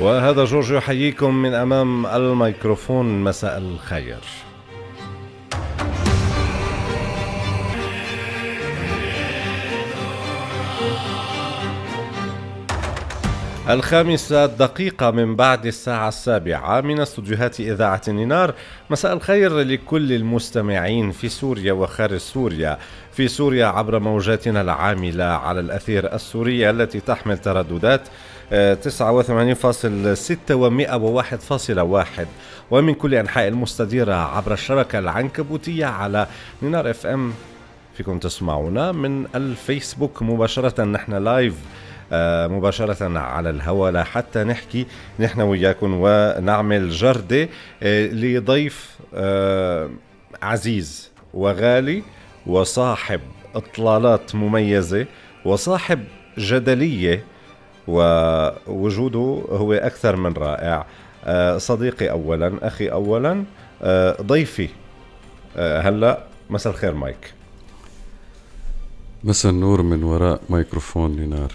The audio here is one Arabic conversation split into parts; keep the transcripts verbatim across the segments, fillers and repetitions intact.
وهذا جورج يحييكم من أمام الميكروفون. مساء الخير. الخامسة دقيقة من بعد الساعة السابعة من استوديوهات إذاعة نينار. مساء الخير لكل المستمعين في سوريا وخارج سوريا، في سوريا عبر موجاتنا العاملة على الأثير السورية التي تحمل ترددات تسعة وثمانين فاصل ستة و مئة وواحد فاصل واحد، ومن كل أنحاء المستديرة عبر الشبكة العنكبوتية على نينار اف ام. فيكم تسمعونا من الفيسبوك مباشرة، نحن لايف مباشرة على الهواء لحتى نحكي نحن وياكم ونعمل جردة لضيف عزيز وغالي وصاحب اطلالات مميزة وصاحب جدلية، ووجوده هو أكثر من رائع. صديقي أولا، أخي أولا، ضيفي هلأ. مساء الخير مايك. مساء النور من وراء ميكروفون نينار.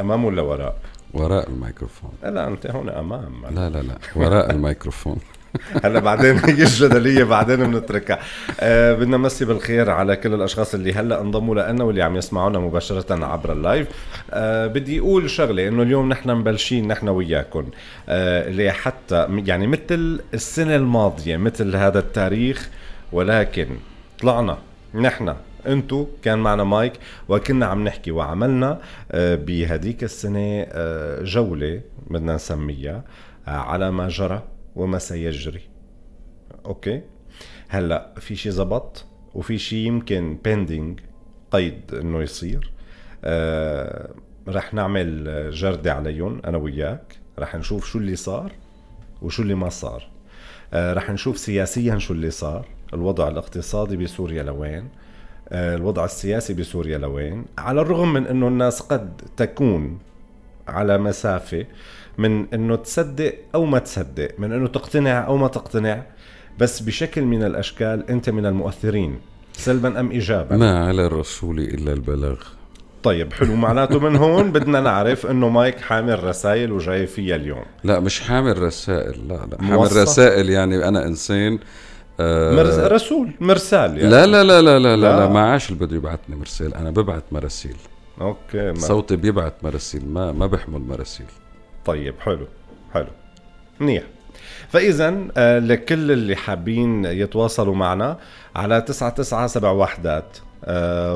أمام ولا وراء؟ وراء الميكروفون. لا أنت هون أمام. لا لا لا، وراء الميكروفون. هلا بعدين هي الجدلية بعدين بنتركها. أه بدنا نمسي بالخير على كل الأشخاص اللي هلا انضموا لنا واللي عم يسمعونا مباشرة عبر اللايف. أه بدي أقول شغلة، إنه اليوم نحن مبلشين نحن وياكم أه لحتى يعني مثل السنة الماضية مثل هذا التاريخ، ولكن طلعنا نحن انتو كان معنا مايك وكنا عم نحكي وعملنا بهديك السنة جولة بدنا نسميها على ما جرى وما سيجري. اوكي هلا في شيء زبط وفي شيء يمكن بيندينج قيد انه يصير. رح نعمل جردة عليهم انا وياك، رح نشوف شو اللي صار وشو اللي ما صار، رح نشوف سياسيا شو اللي صار، الوضع الاقتصادي بسوريا لوين، الوضع السياسي بسوريا لوين، على الرغم من انه الناس قد تكون على مسافة من انه تصدق او ما تصدق، من انه تقتنع او ما تقتنع، بس بشكل من الاشكال انت من المؤثرين سلبا ام ايجابا. ما على الرسول الا البلاغ. طيب حلو، معناته من هون بدنا نعرف انه مايك حامل رسائل وجاي فيها اليوم. لا مش حامل رسائل، لا لا حامل رسائل، يعني انا انسان مرس... رسول مرسال يعني. لا لا لا لا لا لا, لا ما عاش اللي بده يبعتني مرسال، انا ببعت مراسيل. اوكي ما. صوتي بيبعت مراسيل، ما ما بحمل مراسيل. طيب حلو حلو منيح. فاذا آه لكل اللي حابين يتواصلوا معنا على تسعة تسعة سبعة واحد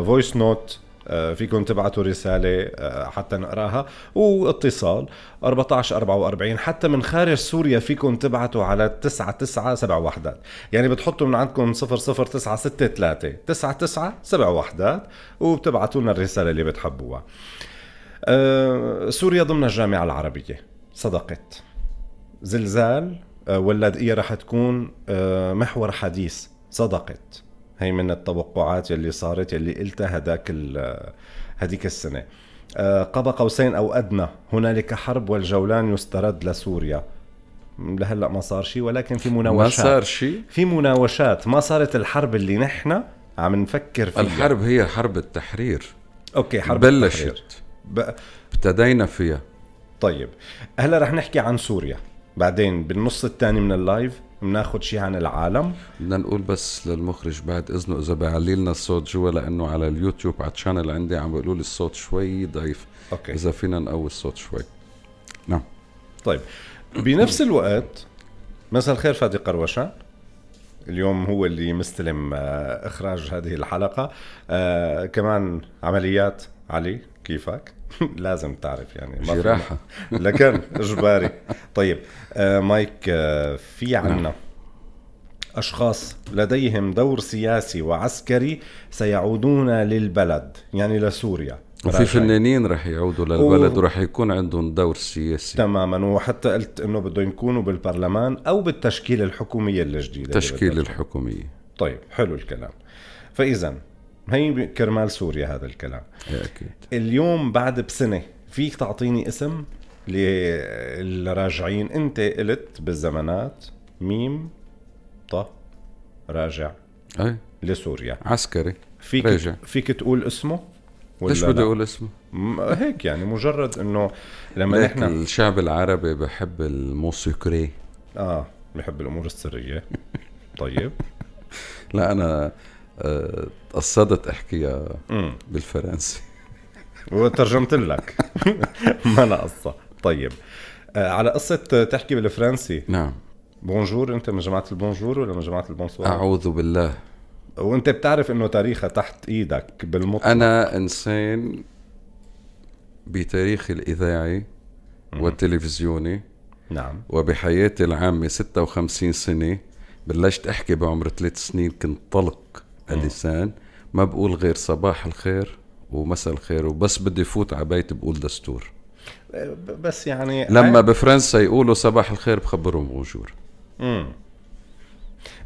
فويس نوت، فيكم تبعتوا رسالة حتى نقراها، واتصال أربعة عشر أربعة وأربعين. حتى من خارج سوريا فيكم تبعتوا على تسعة تسعة سبعة واحد، يعني بتحطوا من عندكم صفر صفر تسعة ستة ثلاثة تسعة تسعة سبعة واحد وبتبعتوا لنا الرسالة اللي بتحبوها. أه سوريا ضمن الجامعة العربية صدقت زلزال أه واللاذقية رح تكون أه محور حديث صدقت. هي من التوقعات يلي صارت يلي قلتها هداك هديك السنة. قاب قوسين أو أدنى هنالك حرب والجولان يسترد لسوريا. لهلا ما صار شيء، ولكن في مناوشات. ما صار شيء. في مناوشات، ما صارت الحرب اللي نحن عم نفكر فيها. الحرب هي حرب التحرير. أوكي حرب بلشت. التحرير. بلشت. ابتدينا فيها. طيب هلا رح نحكي عن سوريا، بعدين بالنص الثاني من اللايف بناخد شيء عن العالم. بدنا نقول بس للمخرج بعد اذنه اذا بعلي لنا الصوت جوا، لانه على اليوتيوب على الشانل عندي عم بيقولوا لي الصوت شوي ضعيف. اوكي اذا فينا نقوي الصوت شوي. نعم طيب بنفس الوقت مساء الخير فادي قروشان، اليوم هو اللي مستلم اخراج هذه الحلقه. آه كمان عمليات علي كيفك. لازم تعرف يعني جراحة لكن اجباري. طيب آه مايك آه في عنا أشخاص لديهم دور سياسي وعسكري سيعودون للبلد يعني لسوريا، وفي فنانين رح يعودوا للبلد و... ورح يكون عندهم دور سياسي تماما، وحتى قلت انه بدهم يكونوا بالبرلمان او بالتشكيل الحكومية الجديدة، تشكيل الحكومية. طيب حلو الكلام. فإذا هي كرمال سوريا هذا الكلام. أكيد. اليوم بعد بسنة فيك تعطيني اسم للراجعين؟ انت قلت بالزمانات ميم طه راجع. أي. لسوريا عسكري فيك راجع. فيك تقول اسمه ليش بدي اقول اسمه؟ هيك يعني مجرد انه لما نحن الشعب العربي بحب الموسيقري، اه بحب الامور السريه. طيب لا انا قصدت احكيها بالفرنسي وترجمت لك. ما انا قصه. طيب على قصه تحكي بالفرنسي. نعم. بونجور، انت من جماعه البونجور ولا من جماعه البونسوار؟ اعوذ بالله. وانت بتعرف انه تاريخها تحت ايدك بالمطلق. انا انسان بتاريخي الاذاعي والتلفزيوني. نعم. وبحياتي العامه ستة وخمسين سنه. بلشت احكي بعمر ثلاث سنين، كنت طلق اللسان، ما بقول غير صباح الخير ومساء الخير، وبس بدي فوت على بيت بقول دستور. بس يعني لما بفرنسا يقولوا صباح الخير بخبرهم بونجور. امم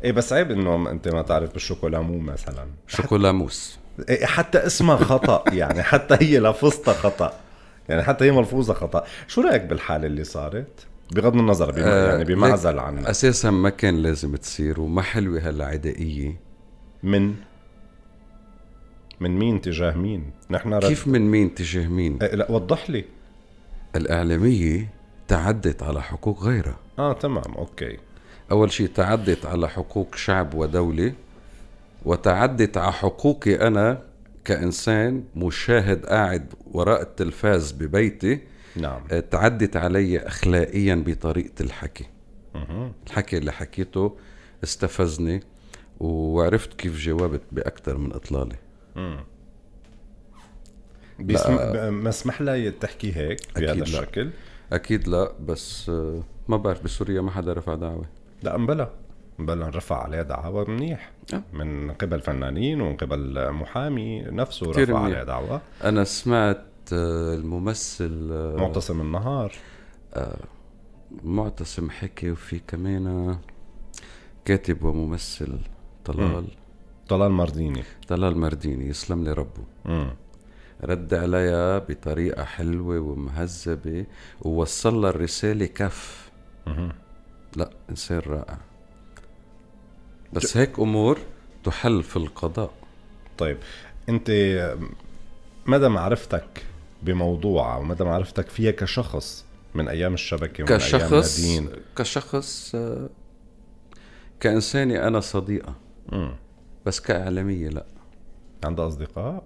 ايه بس عيب انه انت ما تعرف بالشوكولامو مثلا. شوكولاموس حتى, حتى اسمها خطأ. يعني حتى هي لفظتها خطأ، يعني حتى هي ملفوظة خطأ. شو رأيك بالحالة اللي صارت؟ بغض النظر بم... آه يعني بمعزل عنها، اساسا ما كان لازم تصير وما حلوة هالعدائية. من من مين تجاه مين؟ نحن رد... كيف من مين تجاه مين؟ آه لا وضح لي. الإعلامية تعدت على حقوق غيرها. اه تمام اوكي. أول شيء تعدت على حقوق شعب ودولة، وتعدت على حقوقي أنا كإنسان مشاهد قاعد وراء التلفاز ببيتي. نعم. تعدت علي أخلاقيا بطريقة الحكي. مه. الحكي اللي حكيته استفزني، وعرفت كيف جاوبت بأكثر من إطلالة. مه. ما اسمح لها تحكي هيك بهذا الشكل؟ أكيد لا، بس ما بعرف بسوريا ما حدا رفع دعوة. لا مبلا مبلا رفع عليها دعوة منيح. أه؟ من قبل فنانين ومن قبل محامي نفسه رفع عليها دعوة. أنا سمعت الممثل معتصم النهار. آه معتصم حكي، وفي كمان كاتب وممثل طلال م. طلال مرديني. طلال مرديني يسلم لي ربه. م. رد عليها بطريقة حلوة ومهذبة ووصل لها الرسالة كف. مه. لا انسان رائع. بس هيك امور تحل في القضاء. طيب انت مدى معرفتك بموضوع ومدى معرفتك فيها كشخص من ايام الشبكة ومن كشخص ايام الدين كشخص كانساني انا صديقة. مم. بس كاعلامية لا. عندها اصدقاء؟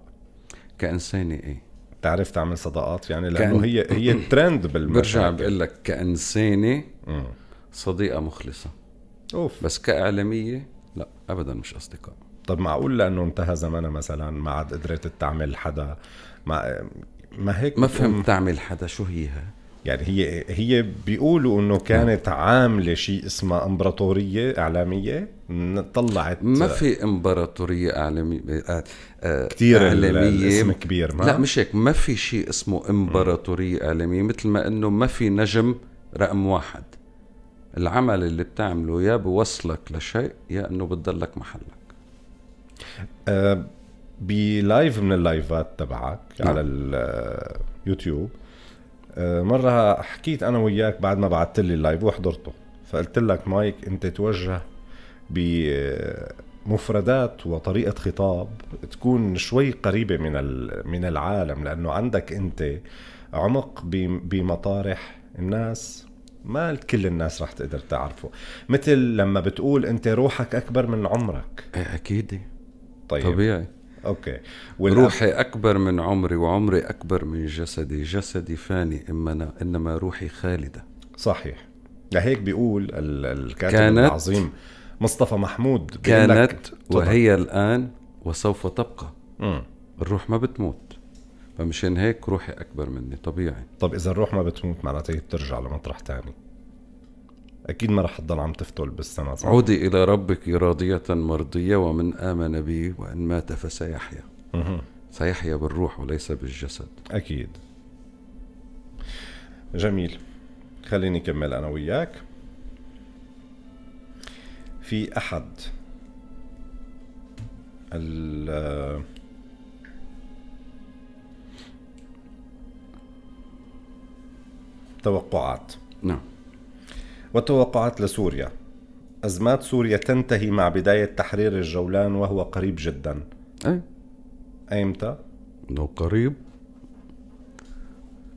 كانساني ايه، تعرف تعمل صداقات يعني لانه كأن... هي هي ترند بالمجال. برجع بقول لك كانساني مم. صديقة مخلصة. أوف. بس كإعلامية لا أبدا مش أصدقاء. طب معقول لأنه انتهى زمانها مثلا ما عاد قدرت تعمل حدا؟ ما ما هيك ما فهمت تعمل حدا شو هيها؟ يعني هي هي بيقولوا انه كانت عاملة شيء اسمه امبراطورية إعلامية، طلعت ما في امبراطورية إعلامية كثير الاسم كبير. ما لا مش هيك، ما في شيء اسمه امبراطورية إعلامية، مثل ما انه ما في نجم رقم واحد. العمل اللي بتعمله يا بوصلك لشيء يا انه بتضلك محلك. أه بلايف من اللايفات تبعك. نعم. على اليوتيوب أه مره حكيت انا وياك بعد ما بعثت لي اللايف وحضرته، فقلت لك مايك انت توجه بمفردات وطريقه خطاب تكون شوي قريبه من من العالم، لانه عندك انت عمق بمطارح الناس ما كل الناس رح تقدر تعرفه، مثل لما بتقول انت روحك اكبر من عمرك. اكيد. طيب طبيعي. اوكي. روحي اكبر من عمري وعمري اكبر من جسدي، جسدي فاني اما انما روحي خالده. صحيح. لهيك بيقول الكاتب العظيم مصطفى محمود كانت وهي الان وسوف تبقى. امم الروح ما بتموت، فمشان هيك روحي أكبر مني طبيعي. طب إذا الروح ما بتموت معناتها بترجع لمطرح تاني، أكيد ما رح تضل عم تفتل بالسما. عودي إلى ربك راضية مرضية، ومن آمن بي وإن مات فسيحيا. سيحيا بالروح وليس بالجسد. أكيد. جميل، خليني كمل أنا وياك. في أحد ال توقعات. نعم. والتوقعات لسوريا، أزمات سوريا تنتهي مع بداية تحرير الجولان وهو قريب جدا. أي أيمتى؟ انه قريب.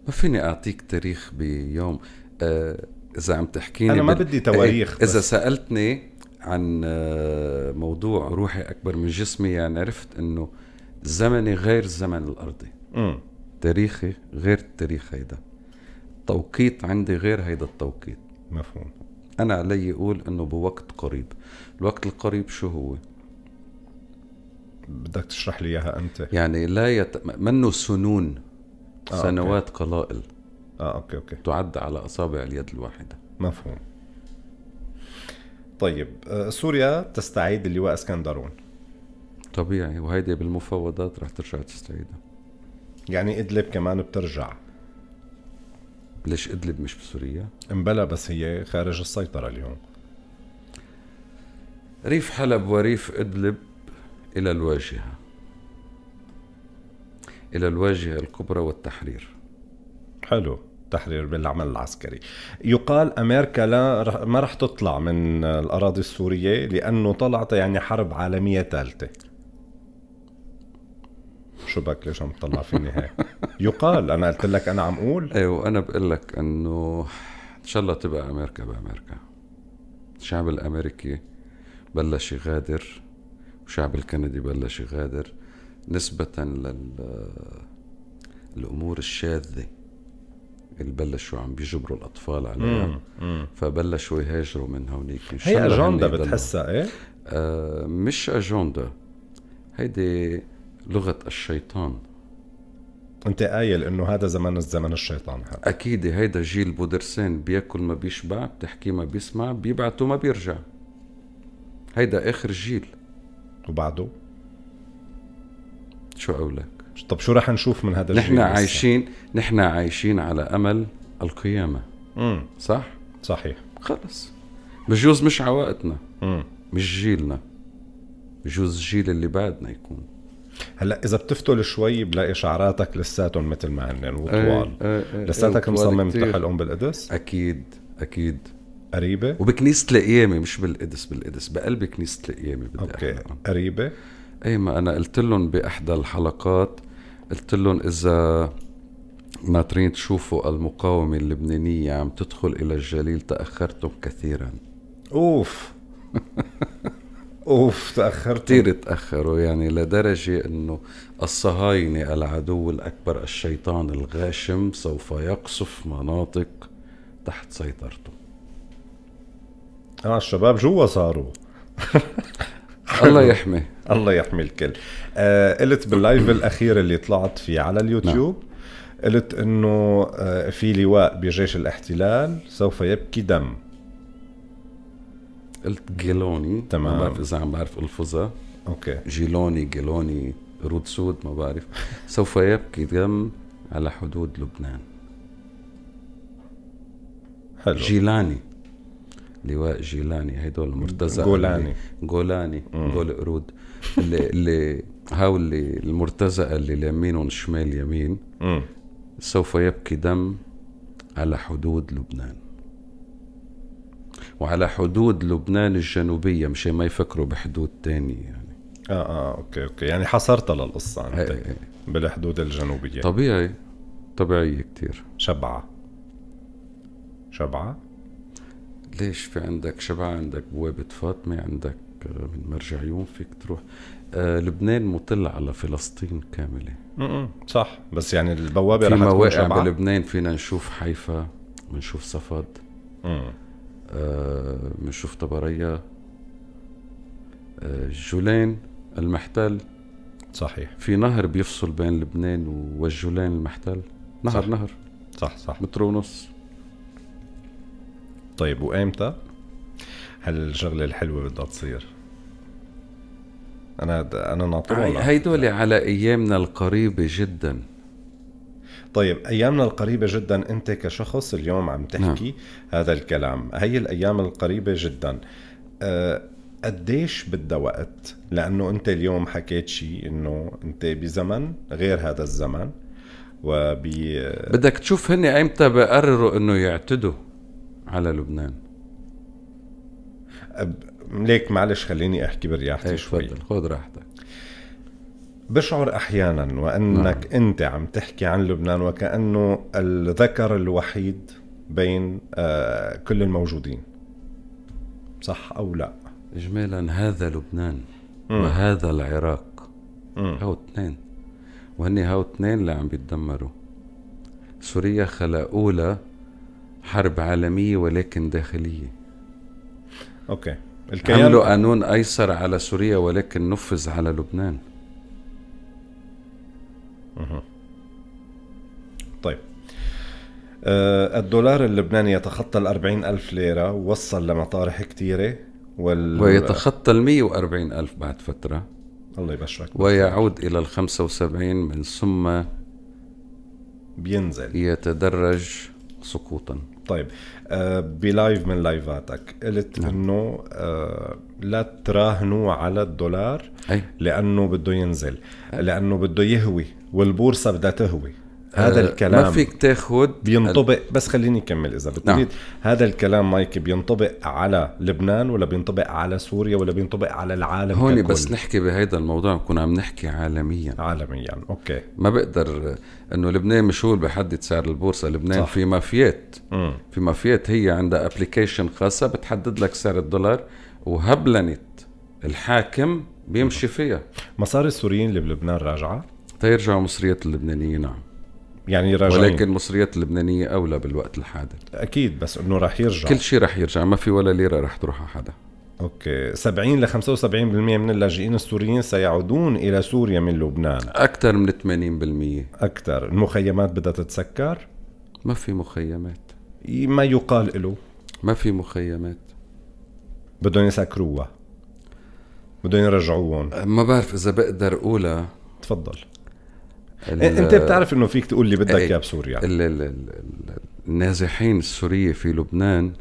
ما فيني اعطيك تاريخ بيوم. آه اذا عم تحكيني انا ما بدي تواريخ. اذا سالتني عن آه موضوع روحي اكبر من جسمي، يعني عرفت انه زمني غير الزمن الارضي، امم تاريخي غير التاريخ هيدا، التوقيت عندي غير هيدا التوقيت. مفهوم. انا علي اقول انه بوقت قريب. الوقت القريب شو هو؟ بدك تشرح لي اياها انت. يعني لا يت... منه سنون، آه سنوات أوكي. قلائل. اه اوكي اوكي تعد على اصابع اليد الواحده. مفهوم. طيب سوريا تستعيد اللواء اسكندرون طبيعي، وهيدي بالمفاوضات رح ترجع تستعيدها. يعني ادلب كمان بترجع. ليش ادلب مش بسوريا؟ امبلا، بس هي خارج السيطره اليوم. ريف حلب وريف ادلب الى الواجهه، الى الواجهه الكبرى والتحرير. حلو، تحرير بالعمل العسكري. يقال امريكا لا ما رح تطلع من الاراضي السوريه لانه طلعت يعني حرب عالميه ثالثه. شو بك ليش عم تطلع فيني هيك؟ يقال، انا قلت لك انا عم اقول. ايوه انا بقول لك انه ان شاء الله تبقى امريكا بامريكا. الشعب الامريكي بلش يغادر، والشعب الكندي بلش يغادر نسبه للامور الشاذه اللي بلشوا عم بيجبروا الاطفال عليها، فبلشوا يهاجروا من هونيك. هي اجنده بتحسها ايه؟ آه مش اجنده، هيدي لغه الشيطان. انت قايل انه هذا زمن الزمن الشيطان هذا. اكيد هيدا جيل بودرسين بياكل ما بيشبع، بتحكي ما بيسمع، بيبعته ما بيرجع. هيدا اخر جيل. وبعده؟ شو اقولك؟ طب شو رح نشوف من هذا الجيل؟ نحن عايشين، نحن عايشين على امل القيامه. امم صح؟ صحيح. خلص بجوز مش عوائتنا، امم مش جيلنا، بجوز الجيل اللي بعدنا يكون. هلا اذا بتفتل شوي بلاقي شعراتك لساتهم مثل ما هن وطوال. أي أي لساتك مصمم تحل ام بالقدس؟ اكيد اكيد. قريبه؟ وبكنيسه القيامه، مش بالقدس، بالقدس بقلب كنيسه القيامه. بدي اوكي قريبه؟ اي ما انا قلت لهم باحدى الحلقات، قلت لهم اذا ناطرين تشوفوا المقاومه اللبنانيه عم تدخل الى الجليل تاخرتم كثيرا. اوف اوف تاخرت كثير، تاخروا يعني لدرجه انه الصهاينه العدو الاكبر الشيطان الغاشم سوف يقصف مناطق تحت سيطرته. اه الشباب جوا صاروا. الله يحمي الله يحمي الكل. آه قلت باللايف الاخير اللي طلعت فيه على اليوتيوب، قلت انه آه في لواء بجيش الاحتلال سوف يبكي دم. قلت جيلوني، تمام، ما بعرف اذا عم بعرف الفظها. اوكي جيلوني، جيلوني، رود سود، ما بعرف. سوف يبكي دم على حدود لبنان. حلو. جيلاني، لواء جيلاني، هدول المرتزقه جولاني جولاني جول قرود اللي اللي هاو اللي المرتزقه اللي لامينهم شمال يمين. مم. سوف يبكي دم على حدود لبنان، وعلى حدود لبنان الجنوبيه، مشان ما يفكروا بحدود ثانيه يعني. اه اه اوكي اوكي يعني حصرتها للقصه انت. هي هي. بالحدود الجنوبيه طبيعي، طبيعيه كثير. شبعه شبعه ليش؟ في عندك شبع، عندك بوابة فاطمة، عندك من مرجعيون، فيك تروح. آه لبنان مطل على فلسطين كاملة. امم صح، بس يعني البوابة رح تكون شبعة. في مواقع بلبنان فينا نشوف حيفا، بنشوف صفد، امم آه بنشوف طبريا، آه الجولان المحتل. صحيح. في نهر بيفصل بين لبنان والجولان المحتل، نهر. صح. نهر صح صح متر ونص. طيب وامتى هالشغله الحلوه بدها تصير؟ انا انا ناطرهم. هيدول على ايامنا القريبه جدا. طيب ايامنا القريبه جدا، انت كشخص اليوم عم تحكي ها. هذا الكلام، هي الايام القريبه جدا. أه قديش بدها وقت؟ لانه انت اليوم حكيت شيء انه انت بزمن غير هذا الزمن، وب بدك تشوف هن امتى بقرروا انه يعتدوا على لبنان. ليك معلش خليني احكي برياحتي شوي. تفضل خذ راحتك. بشعر أحيانا وأنك نعم. أنت عم تحكي عن لبنان وكأنه الذكر الوحيد بين آه كل الموجودين، صح أو لا؟ إجمالا هذا لبنان م. وهذا العراق، هاو اثنين، وهني هاو اثنين اللي عم بيتدمروا. سوريا خلقولا حرب عالمية ولكن داخلية. أوكي. الكيان... عملوا قانون أيسر على سوريا ولكن نفذ على لبنان. طيب أه الدولار اللبناني يتخطى الأربعين ألف ليرة، وصل لمطارح كتيرة وال... ويتخطى المية وأربعين ألف بعد فترة، الله يبشرك، ويعود إلى الخمسة وسبعين من ثم بينزل يتدرج سقوطا. طيب أه بلايف من لايفاتك قلت نعم. انه أه لا تراهنوا على الدولار أي. لانه بده ينزل أي. لانه بده يهوي والبورصه بدها تهوي. هذا أه الكلام ما فيك تاخذ بينطبق ال... بس خليني اكمل اذا بتريد نعم. هذا الكلام مايك بينطبق على لبنان ولا بينطبق على سوريا ولا بينطبق على العالم هون ككل؟ بس نحكي بهذا الموضوع نكون عم نحكي عالميا عالميا. اوكي ما بقدر انه لبنان مش هو اللي بيحدد سعر البورصه، لبنان صح. في مافيات م. في مافيات هي عندها ابلكيشن خاصه بتحدد لك سعر الدولار وهبلنت الحاكم بيمشي فيها. مصاري السوريين اللي بلبنان راجعه تيرجعوا مصريات اللبنانيين نعم يعني راجعين، ولكن المصريات اللبنانية أولى بالوقت الحاضر أكيد، بس أنه راح يرجع كل شيء راح يرجع، ما في ولا ليرة راح تروح على حدا. أوكي سبعين لخمسة وسبعين بالمية من اللاجئين السوريين سيعودون إلى سوريا من لبنان، أكثر من ثمانين بالمية. أكثر. المخيمات بدها تتسكر؟ ما في مخيمات، ما يقال له ما في مخيمات، بدهم يسكروها بدهم يرجعوهم. ما بعرف إذا بقدر أقولها. تفضل. انت بتعرف انه فيك تقول لي بدك اياه بسوريا. النازحين السورية في لبنان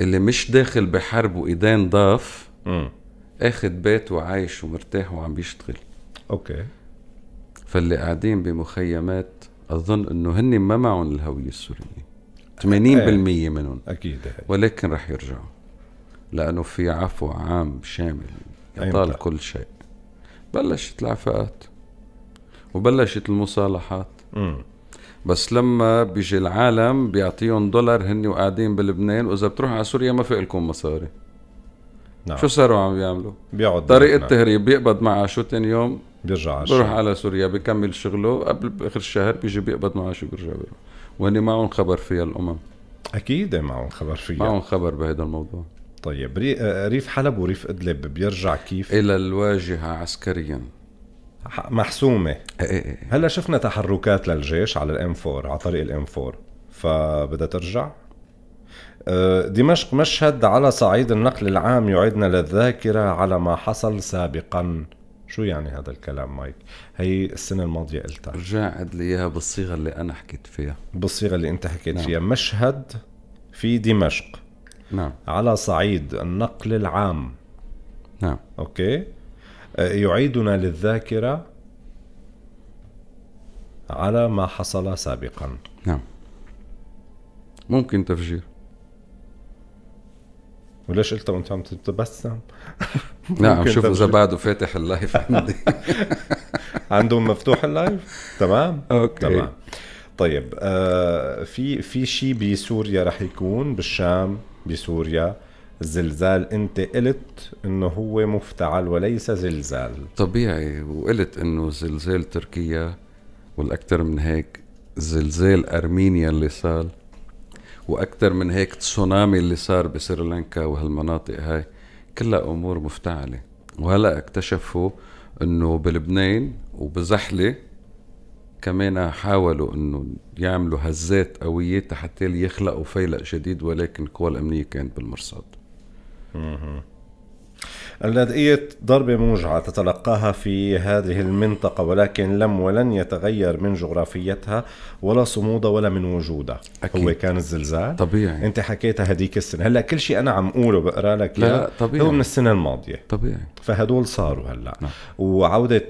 اللي مش داخل بحرب وايدين ضاف اخذ بيت وعايش ومرتاح وعم بيشتغل. اوكي فاللي قاعدين بمخيمات اظن انه هن ما معهم الهوية السورية ثمانين بالمية منهم اكيد، ولكن رح يرجعوا لانه في عفو عام شامل يطال كل شيء. بلشت العفاءات وبلشت المصالحات م. بس لما بيجي العالم بيعطيهم دولار هني وقاعدين بلبنان، واذا بتروح على سوريا ما في لكم مصاري نعم. شو صاروا عم يعملوا؟ بيقعد طريقه نعم. تهريب، بيقبض معاشه ثاني يوم بيرجع على بيروح على سوريا بيكمل شغله، قبل باخر الشهر بيجي بيقبض معاشه بيرجع بيروح. وهن معهم خبر فيها الامم اكيد معهم خبر فيها معهم خبر بهذا الموضوع. طيب ريف حلب وريف إدلب بيرجع كيف؟ إلى الواجهة عسكريا محسومة. هلا شفنا تحركات للجيش على الام أربعة على طريق الام أربعة، فبدها ترجع. دمشق مشهد على صعيد النقل العام يعيدنا للذاكرة على ما حصل سابقا. شو يعني هذا الكلام مايك؟ هي السنة الماضية قلتها، رجع عد لي إياها بالصيغة اللي أنا حكيت فيها، بالصيغة اللي أنت حكيت نعم. فيها. مشهد في دمشق نعم على صعيد النقل العام نعم اوكي يعيدنا للذاكرة على ما حصل سابقا نعم. ممكن تفجير. وليش قلت وانت عم تتبسم؟ نعم شوف اذا بعده فاتح اللايف عندي عندهم مفتوح اللايف تمام اوكي تمام. طيب آه في في شيء بسوريا رح يكون بالشام بسوريا الزلزال، انت قلت انه هو مفتعل وليس زلزال طبيعي، وقلت انه زلزال تركيا والاكثر من هيك زلزال ارمينيا اللي صار، واكثر من هيك تسونامي اللي صار بسريلانكا وهالمناطق هاي كلها امور مفتعله. وهلا اكتشفوا انه بلبنان وبزحله كمان حاولوا انه يعملوا هزات قويه حتى يخلقوا فيلق جديد، ولكن القوى الامنيه كانت بالمرصاد. اها اللاذقية ضربه موجعه تتلقاها في هذه المنطقه، ولكن لم ولن يتغير من جغرافيتها ولا صمودها ولا من وجودها. هو كان الزلزال طبيعي، انت حكيتها هديك السنه. هلا كل شيء انا عم اقوله بقرا لك لا طبيعي هو من السنه الماضيه طبيعي، فهدول صاروا هلا نعم. وعوده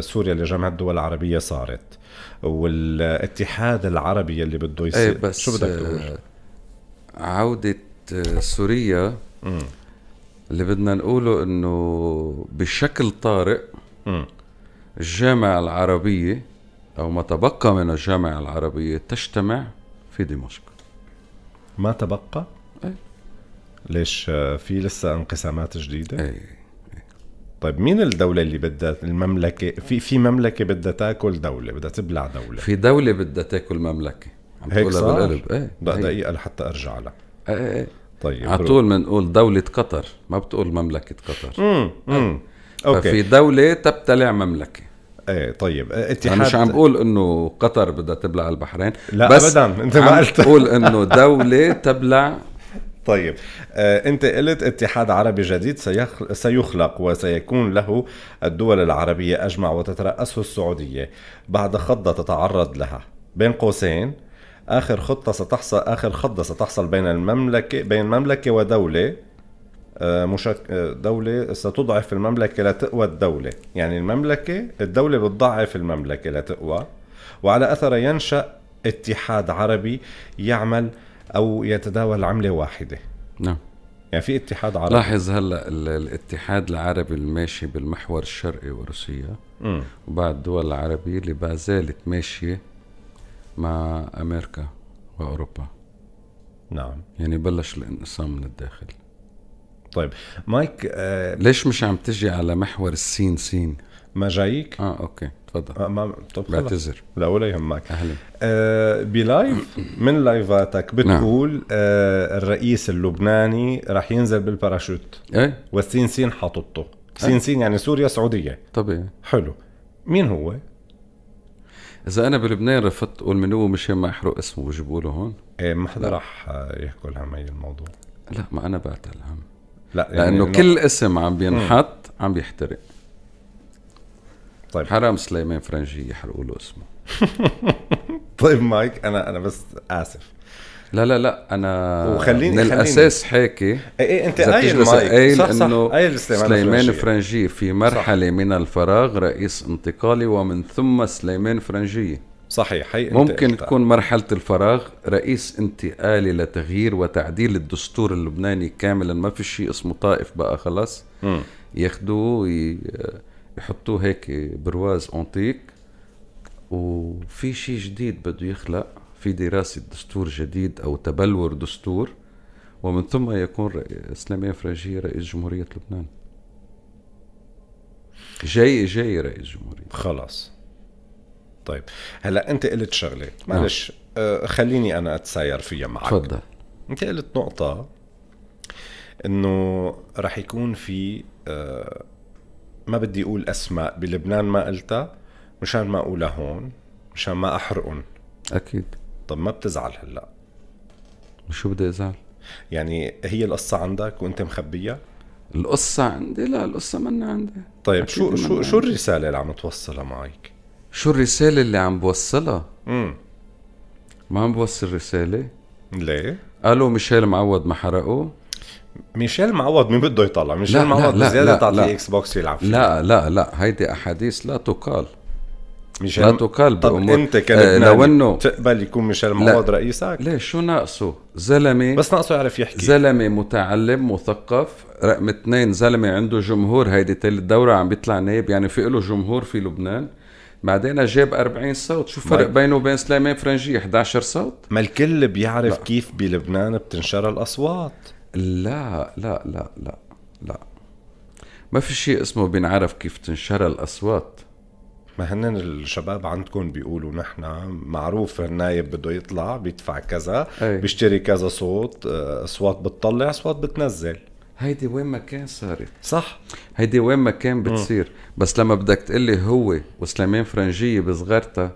سوريا لجامعه الدول العربيه صارت، والاتحاد العربي اللي بده يصير. بس شو بدك تقول؟ عودة سوريا اللي بدنا نقوله انه بشكل طارئ م. الجامعة العربية او ما تبقى من الجامعة العربية تجتمع في دمشق. ما تبقى؟ ايه. ليش؟ في لسه انقسامات جديدة؟ ايه. طيب مين الدولة اللي بدها المملكة؟ في في مملكة بدها تاكل دولة، بدها تبلع دولة. في دولة بدها تاكل مملكة. عم هيك تقولها بالقلب. ايه. دقيقة لحتى ارجع لها. ايه ايه. طيب على طول بنقول دولة قطر، ما بتقول مملكة قطر. امم امم اوكي. ففي دولة تبتلع مملكة. ايه طيب اتحاد. انا مش عم بقول انه قطر بدها تبلع البحرين. لا بس ابدا انت ما قلت. بقول انه دولة تبلع. طيب آه، أنت قلت اتحاد عربي جديد سيخلق وسيكون له الدول العربية أجمع وتترأسه السعودية بعد خضة تتعرض لها بين قوسين آخر خطة ستحصل آخر خضة ستحصل بين المملكة بين مملكة ودولة آه، مشك... دولة ستضعف المملكة لا تقوى الدولة، يعني المملكة الدولة بتضعف المملكة لا تقوى، وعلى أثر ينشأ اتحاد عربي يعمل أو يتداول عملة واحدة. نعم. يعني في اتحاد عربي. لاحظ هلأ الاتحاد العربي الماشي بالمحور الشرقي وروسيا م. وبعض الدول العربية اللي بازالت ماشية مع أمريكا وأوروبا. نعم. يعني بلش الانقسام من الداخل. طيب مايك آه... ليش مش عم تجي على محور السين سين؟ ما جايك؟ اه اوكي تفضل. آه ما... طب بعتذر. لا ولا يهمك. اهلا. آه بلايف من لايفاتك بتقول آه الرئيس اللبناني رح ينزل بالباراشوت. ايه والسين سين حاططه. سين سين يعني سوريا سعودية. طبيعي. حلو. مين هو؟ إذا أنا بلبنان رفضت أقول من هو مشان ما أحرق اسمه وجيبوا له هون. ايه ما حدا رح يحكوا لهم هي الموضوع. لا ما أنا بعتل هم. لا يعني لأنه كل اسم عم بينحط عم بيحترق. طيب حرام سليمان فرنجية يحرقوا له اسمه. طيب مايك انا انا بس اسف. لا لا لا انا وخليني من الاساس حاكي. اي اي انت قايل مايك قايل صح صح قايل سليمان فرنجية في مرحله صح. من الفراغ رئيس انتقالي ومن ثم سليمان فرنجية. صحيح. هي ممكن تكون مرحله الفراغ رئيس انتقالي لتغيير وتعديل الدستور اللبناني كاملا، ما في شيء اسمه طائف بقى خلاص. ياخذوه ي... يحطوه هيك برواز أنتيك، وفي شيء جديد بده يخلق، في دراسة دستور جديد أو تبلور دستور، ومن ثم يكون سليمان فرنجية رئيس جمهورية لبنان. جاي جاي رئيس جمهورية خلاص. طيب هلا أنت قلت شغلة معلش آه خليني أنا أتساير فيها معك. تفضل. أنت قلت نقطة إنه رح يكون في آه ما بدي اقول اسماء بلبنان ما قلتها مشان ما اقولها هون مشان ما احرقن. اكيد. طب ما بتزعل هلا؟ شو بدي ازعل؟ يعني هي القصه عندك وانت مخبيها؟ القصه عندي؟ لا القصه منا عندي. طيب شو شو شو الرساله اللي عم توصلها معك؟ شو الرساله اللي عم بوصلها؟ امم ما عم بوصل رساله؟ ليه؟ قالوا ميشيل معوض ما حرقوه؟ ميشيل معوض مين بده يطلع؟ ميشيل معوض بزياده تعطيه اكس بوكس يلعب فيه. لا لا لا هيدي احاديث لا تقال. ميشيل لا تقال بأمور. طب انت كلبناني آه بتقبل يكون ميشيل معوض رئيسك؟ ليش شو ناقصه؟ زلمه بس ناقصه يعرف يحكي. زلمه متعلم مثقف رقم اثنين، زلمه عنده جمهور، هيدي ثالث دوره عم بيطلع نائب، يعني في له جمهور في لبنان. بعدين جاب أربعين صوت، شو فرق بينه وبين سليمان فرنجية إحدى عشر صوت؟ ما الكل بيعرف لا. كيف بلبنان بتنشر الاصوات. لا لا لا لا لا ما في شيء اسمه بنعرف كيف تنشر الاصوات. ما هن الشباب عندكم بيقولوا نحن معروف النايب بده يطلع بيدفع كذا بيشتري كذا صوت، اصوات بتطلع اصوات بتنزل. هيدي وين ما كان صارت صح، هيدي وين ما كان بتصير م. بس لما بدك تقلي هو وسليمان فرنجية بصغرتها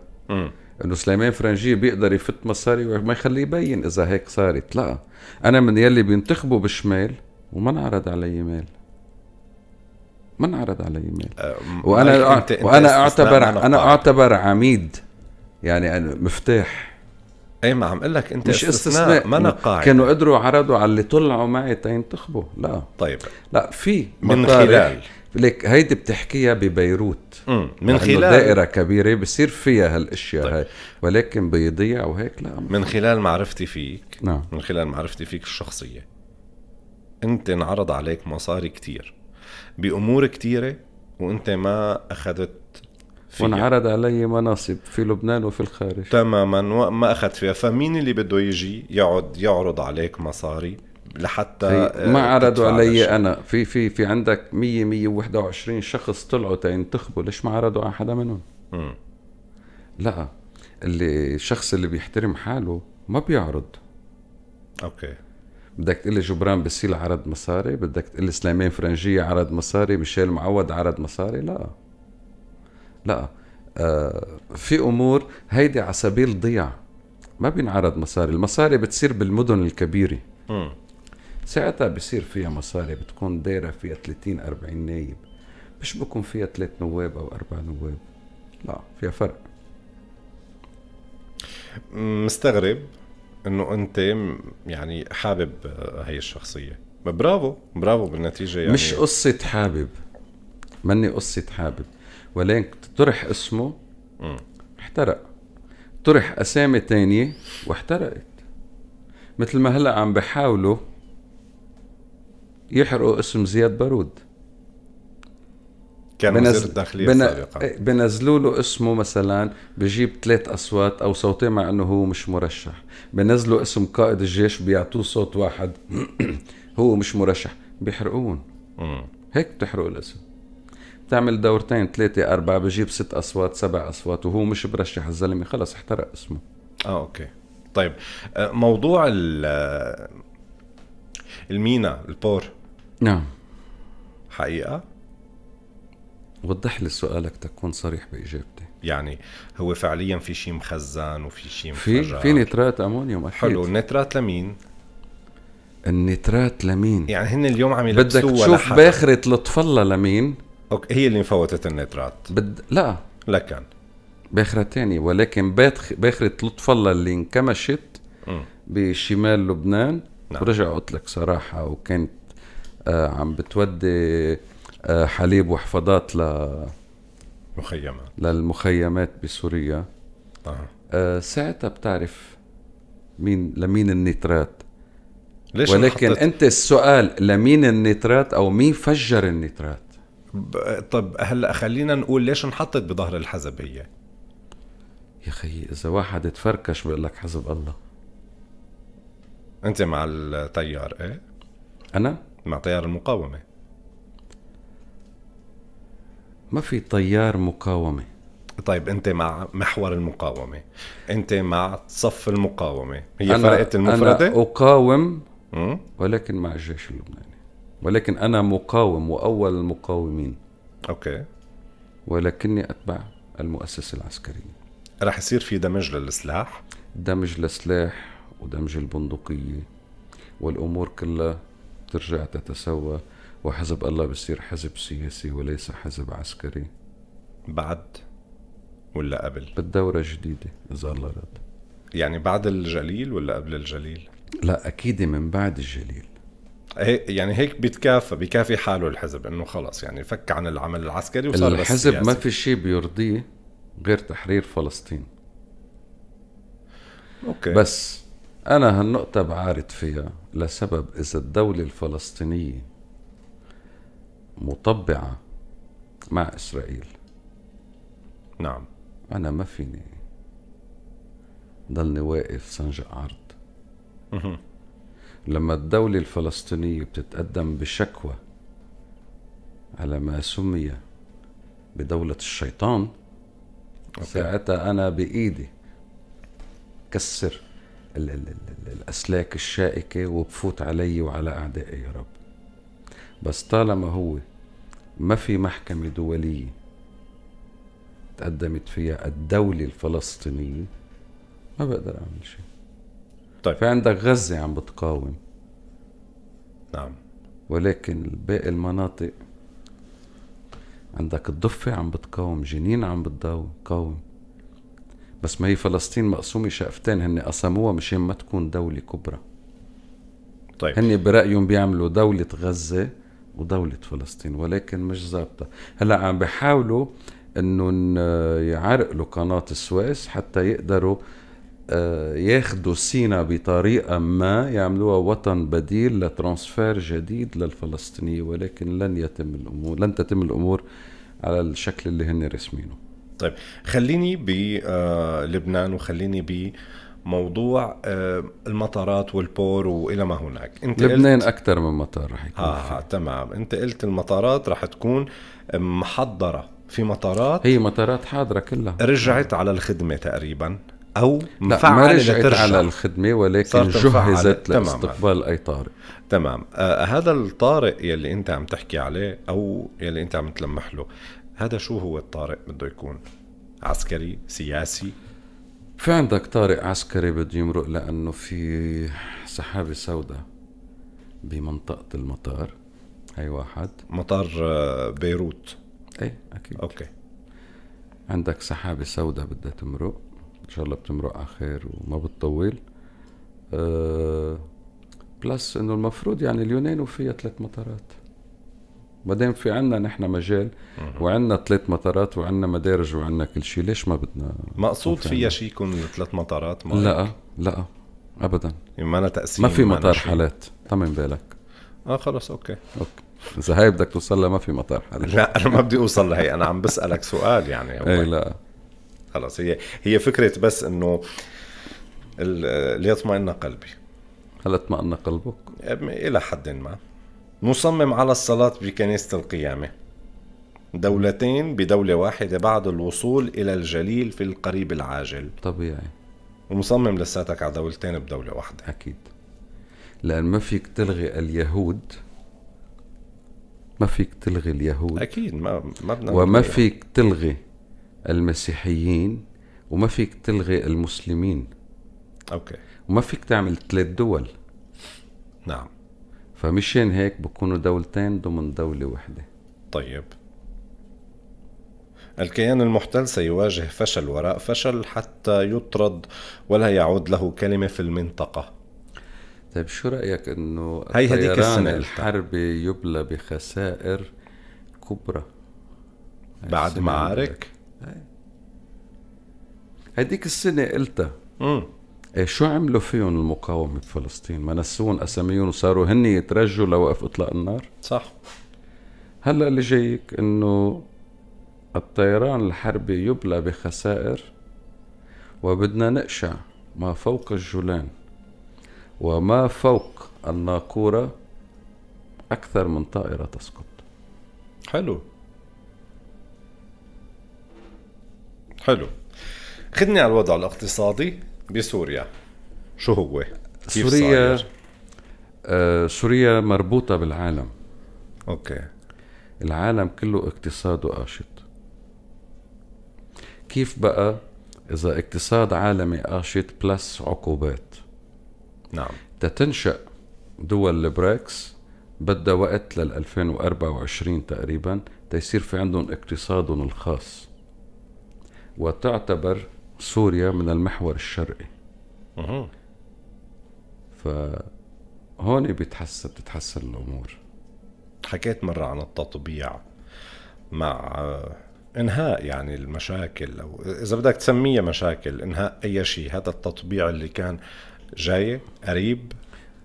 انه سليمان فرنجية بيقدر يفت مصاري وما يخليه يبين اذا هيك صارت. لا انا من يلي بينتخبوا بالشمال وما انعرض علي مال، ما انعرض علي مال. وانا انت وانا انت اعتبر انا, أنا اعتبر عميد، يعني أنا مفتاح. اي ما عم اقول لك انت مش استثناء، ما انا قاعد كانوا قدروا عرضوا على اللي طلعوا معي تينتخبوا. لا طيب لا في من خلال لك هيدي بتحكيها ببيروت مم. من خلال دائرة كبيرة بصير فيها هالاشياء. طيب. هاي ولكن بيضيع وهيك لا. من خلال معرفتي فيك نعم. من خلال معرفتي فيك الشخصية انت انعرض عليك مصاري كتير بأمور كتيرة وانت ما اخذت فيها، وانعرض علي مناصب في لبنان وفي الخارج تماما وما اخذت فيها، فمين اللي بده يجي يقعد يعرض عليك مصاري لحتى ما عرضوا علي؟ انا في في في عندك مية مية وواحد وعشرين شخص طلعوا تينتخبوا، ليش ما عرضوا على حدا منهم؟ م. لا، اللي الشخص اللي بيحترم حاله ما بيعرض. اوكي، بدك تقلي جبران باسيل عرض مصاري، بدك تقلي سليمان فرنجية عرض مصاري، ميشيل معوض عرض مصاري؟ لا لا آه، في امور هيدي على سبيل ضياع ما بينعرض مصاري. المصاري بتصير بالمدن الكبيره، امم ساعتها بصير فيها مصاري، بتكون دايره فيها ثلاثين أربعين نايب، مش بكون فيها ثلاث نواب او اربع نواب، لا فيها فرق. مستغرب انه انت يعني حابب هي الشخصيه، برافو برافو بالنتيجه، يعني مش قصه حابب، مني قصه حابب، ولكن طرح اسمه احترق، طرح اسامي تانية واحترقت، مثل ما هلا عم بحاولوا يحرقوا اسم زياد بارود، كان بنزل وزير الداخليه السابقه، بنزلوا له اسمه مثلا بجيب ثلاث اصوات او صوتين مع انه هو مش مرشح، بنزلوا اسم قائد الجيش بيعطوه صوت واحد هو مش مرشح، بيحرقون. هيك بتحرقوا الاسم، بتعمل دورتين ثلاثه اربعه بجيب ست اصوات سبع اصوات وهو مش مرشح، الزلمه خلص احترق اسمه. اه اوكي طيب، موضوع المينا البور، نعم حقيقه؟ وضح لي سؤالك تكون صريح باجابتي. يعني هو فعليا في شيء مخزن وفي شيء مفرغ، في نترات امونيوم اكيد. حلو، النترات لمين؟ النترات لمين؟ يعني هن اليوم عم يلبسوها، بدك تشوف باخره لطف الله لمين؟ اوكي، هي اللي مفوتت النترات. بد... لا لكن باخره ثانيه، ولكن باخ... باخره لطف الله اللي انكمشت م. بشمال لبنان. نعم. ورجع قلت لك صراحه، وكانت آه عم بتودي حليب وحفاضات ل مخيمات للمخيمات بسوريا. آه. آه ساعتها بتعرف مين لمين النترات. ليش؟ ولكن حطت... انت السؤال لمين النترات او مين فجر النترات؟ ب... طب هلا خلينا نقول ليش انحطت بظهر الحزب هي؟ يا اخي اذا واحد تفركش بيقول لك حزب الله. انت مع التيار؟ ايه انا مع تيار المقاومه. ما في تيار مقاومة. طيب أنت مع محور المقاومة، أنت مع صف المقاومة، هي فرقت المفردة؟ أنا أقاوم ولكن مع الجيش اللبناني، ولكن أنا مقاوم وأول المقاومين. أوكي، ولكني أتبع المؤسسة العسكرية. رح يصير في دمج للسلاح؟ دمج للسلاح ودمج البندقية، والأمور كلها ترجع تتسوى، وحزب الله بصير حزب سياسي وليس حزب عسكري. بعد ولا قبل؟ بالدورة الجديدة إذا الله راد. يعني بعد الجليل ولا قبل الجليل؟ لا أكيد من بعد الجليل. يعني هيك بيتكافى، بيكافي حاله الحزب إنه خلص يعني فك عن العمل العسكري وصار بس الحزب سياسي. ما في شيء بيرضيه غير تحرير فلسطين. أوكي، بس أنا هالنقطة بعارض فيها لسبب، إذا الدولة الفلسطينية مطبعة مع إسرائيل، نعم أنا ما فيني ضلني واقف سنجق عرض. لما الدولة الفلسطينية بتتقدم بشكوى على ما سمي بدولة الشيطان، أوكي، ساعتها أنا بإيدي كسر ال ال ال الأسلاك الشائكة وبفوت علي وعلى أعدائي يا رب. بس طالما هو ما في محكمة دولية تقدمت فيها الدولة الفلسطينية ما بقدر أعمل شيء. طيب، في عندك غزة عم بتقاوم، نعم، ولكن باقي المناطق عندك الضفة عم بتقاوم، جنين عم بتقاوم، بس ما هي فلسطين مقسومة شقفتين، هن قسموها مشان ما تكون دولة كبرى. طيب، هن برأيهم بيعملوا دولة غزة ودولة فلسطين، ولكن مش ظابطة. هلا عم بيحاولوا انه يعرقلوا قناة السويس حتى يقدروا ياخذوا سينا بطريقة ما يعملوها وطن بديل لترانسفير جديد للفلسطينيين، ولكن لن يتم الأمور لن تتم الأمور على الشكل اللي هن رسمينه. طيب خليني بلبنان وخليني بموضوع المطارات والبور وإلى ما هناك. انت لبنان قلت... أكثر من مطار رح يكون آه تمام. أنت قلت المطارات رح تكون محضرة، في مطارات هي مطارات حاضرة كلها رجعت على الخدمة تقريبا أو مفعلة، ما رجعت على الخدمة ولكن جهزت لاستقبال أي طارئ. تمام. آه هذا الطارئ يلي أنت عم تحكي عليه أو يلي أنت عم تلمح له، هذا شو هو الطارئ؟ بده يكون عسكري سياسي؟ في عندك طارئ عسكري بده يمرق لأنه في سحابة سوداء بمنطقة المطار، هي واحد مطار بيروت. ايه أكيد. أوكي. عندك سحابة سوداء بدها تمرق، إن شاء الله بتمرق على خير وما بتطول. أه بلس إنه المفروض يعني اليونان وفيها ثلاث مطارات، ما دام في عنا نحن مجال وعنا ثلاث مطارات وعنا مدارج وعنا كل شيء، ليش ما بدنا؟ مقصود فيها شيء يكون ثلاث مطارات؟ لا لا أبدا، ما أنا تقسيم ما في مطار حالات. طمن بالك. آه خلص أوكي أوكي. إذا هاي بدك توصل لها ما في مطار حالات. لا أنا ما بدي أوصل لهي، أنا عم بسألك سؤال يعني. إيه لا خلص، هي هي فكرة بس إنه ليطمئن قلبي. هل اطمئن قلبك؟ إلى حد ما. مصمم على الصلاة بكنيسة القيامة. دولتين بدولة واحدة بعد الوصول إلى الجليل في القريب العاجل. طبيعي. ومصمم لساتك على دولتين بدولة واحدة. أكيد. لأن ما فيك تلغي اليهود. ما فيك تلغي اليهود. أكيد ما ما بدنا. وما فيك تلغي المسيحيين، وما فيك تلغي المسلمين. أوكي. وما فيك تعمل ثلاث دول. نعم. فمشان هيك بكونوا دولتين ضمن دولة واحدة. طيب. الكيان المحتل سيواجه فشل وراء فشل حتى يطرد ولا يعود له كلمة في المنطقة. طيب شو رأيك إنه الطيران الحربي يبلى بخسائر كبرى بعد معارك؟ هديك السنة قلتها. امم إيه شو عملوا فيهم المقاومة بفلسطين؟ ما نسون أساميهم وصاروا هن يترجوا لوقف إطلاق النار؟ صح. هلا اللي جايك إنه الطيران الحربي يبلى بخسائر وبدنا نقشع ما فوق الجولان وما فوق الناقورة أكثر من طائرة تسقط. حلو حلو. خدني على الوضع الاقتصادي بسوريا، شو هو؟ كيف سوريا صاير؟ آه سوريا مربوطة بالعالم. اوكي. العالم كله اقتصاده قاشط. كيف بقى إذا اقتصاد عالمي قاشط بلس عقوبات؟ نعم. تتنشأ دول البريكس بدها وقت لل ألفين وأربعة وعشرين تقريبا تيصير في عندهم اقتصادهم الخاص. وتعتبر سوريا من المحور الشرقي. اها. فهون بتحسن بتتحسن الامور. حكيت مره عن التطبيع مع انهاء يعني المشاكل، او اذا بدك تسميها مشاكل، انهاء اي شيء. هذا التطبيع اللي كان جاي قريب،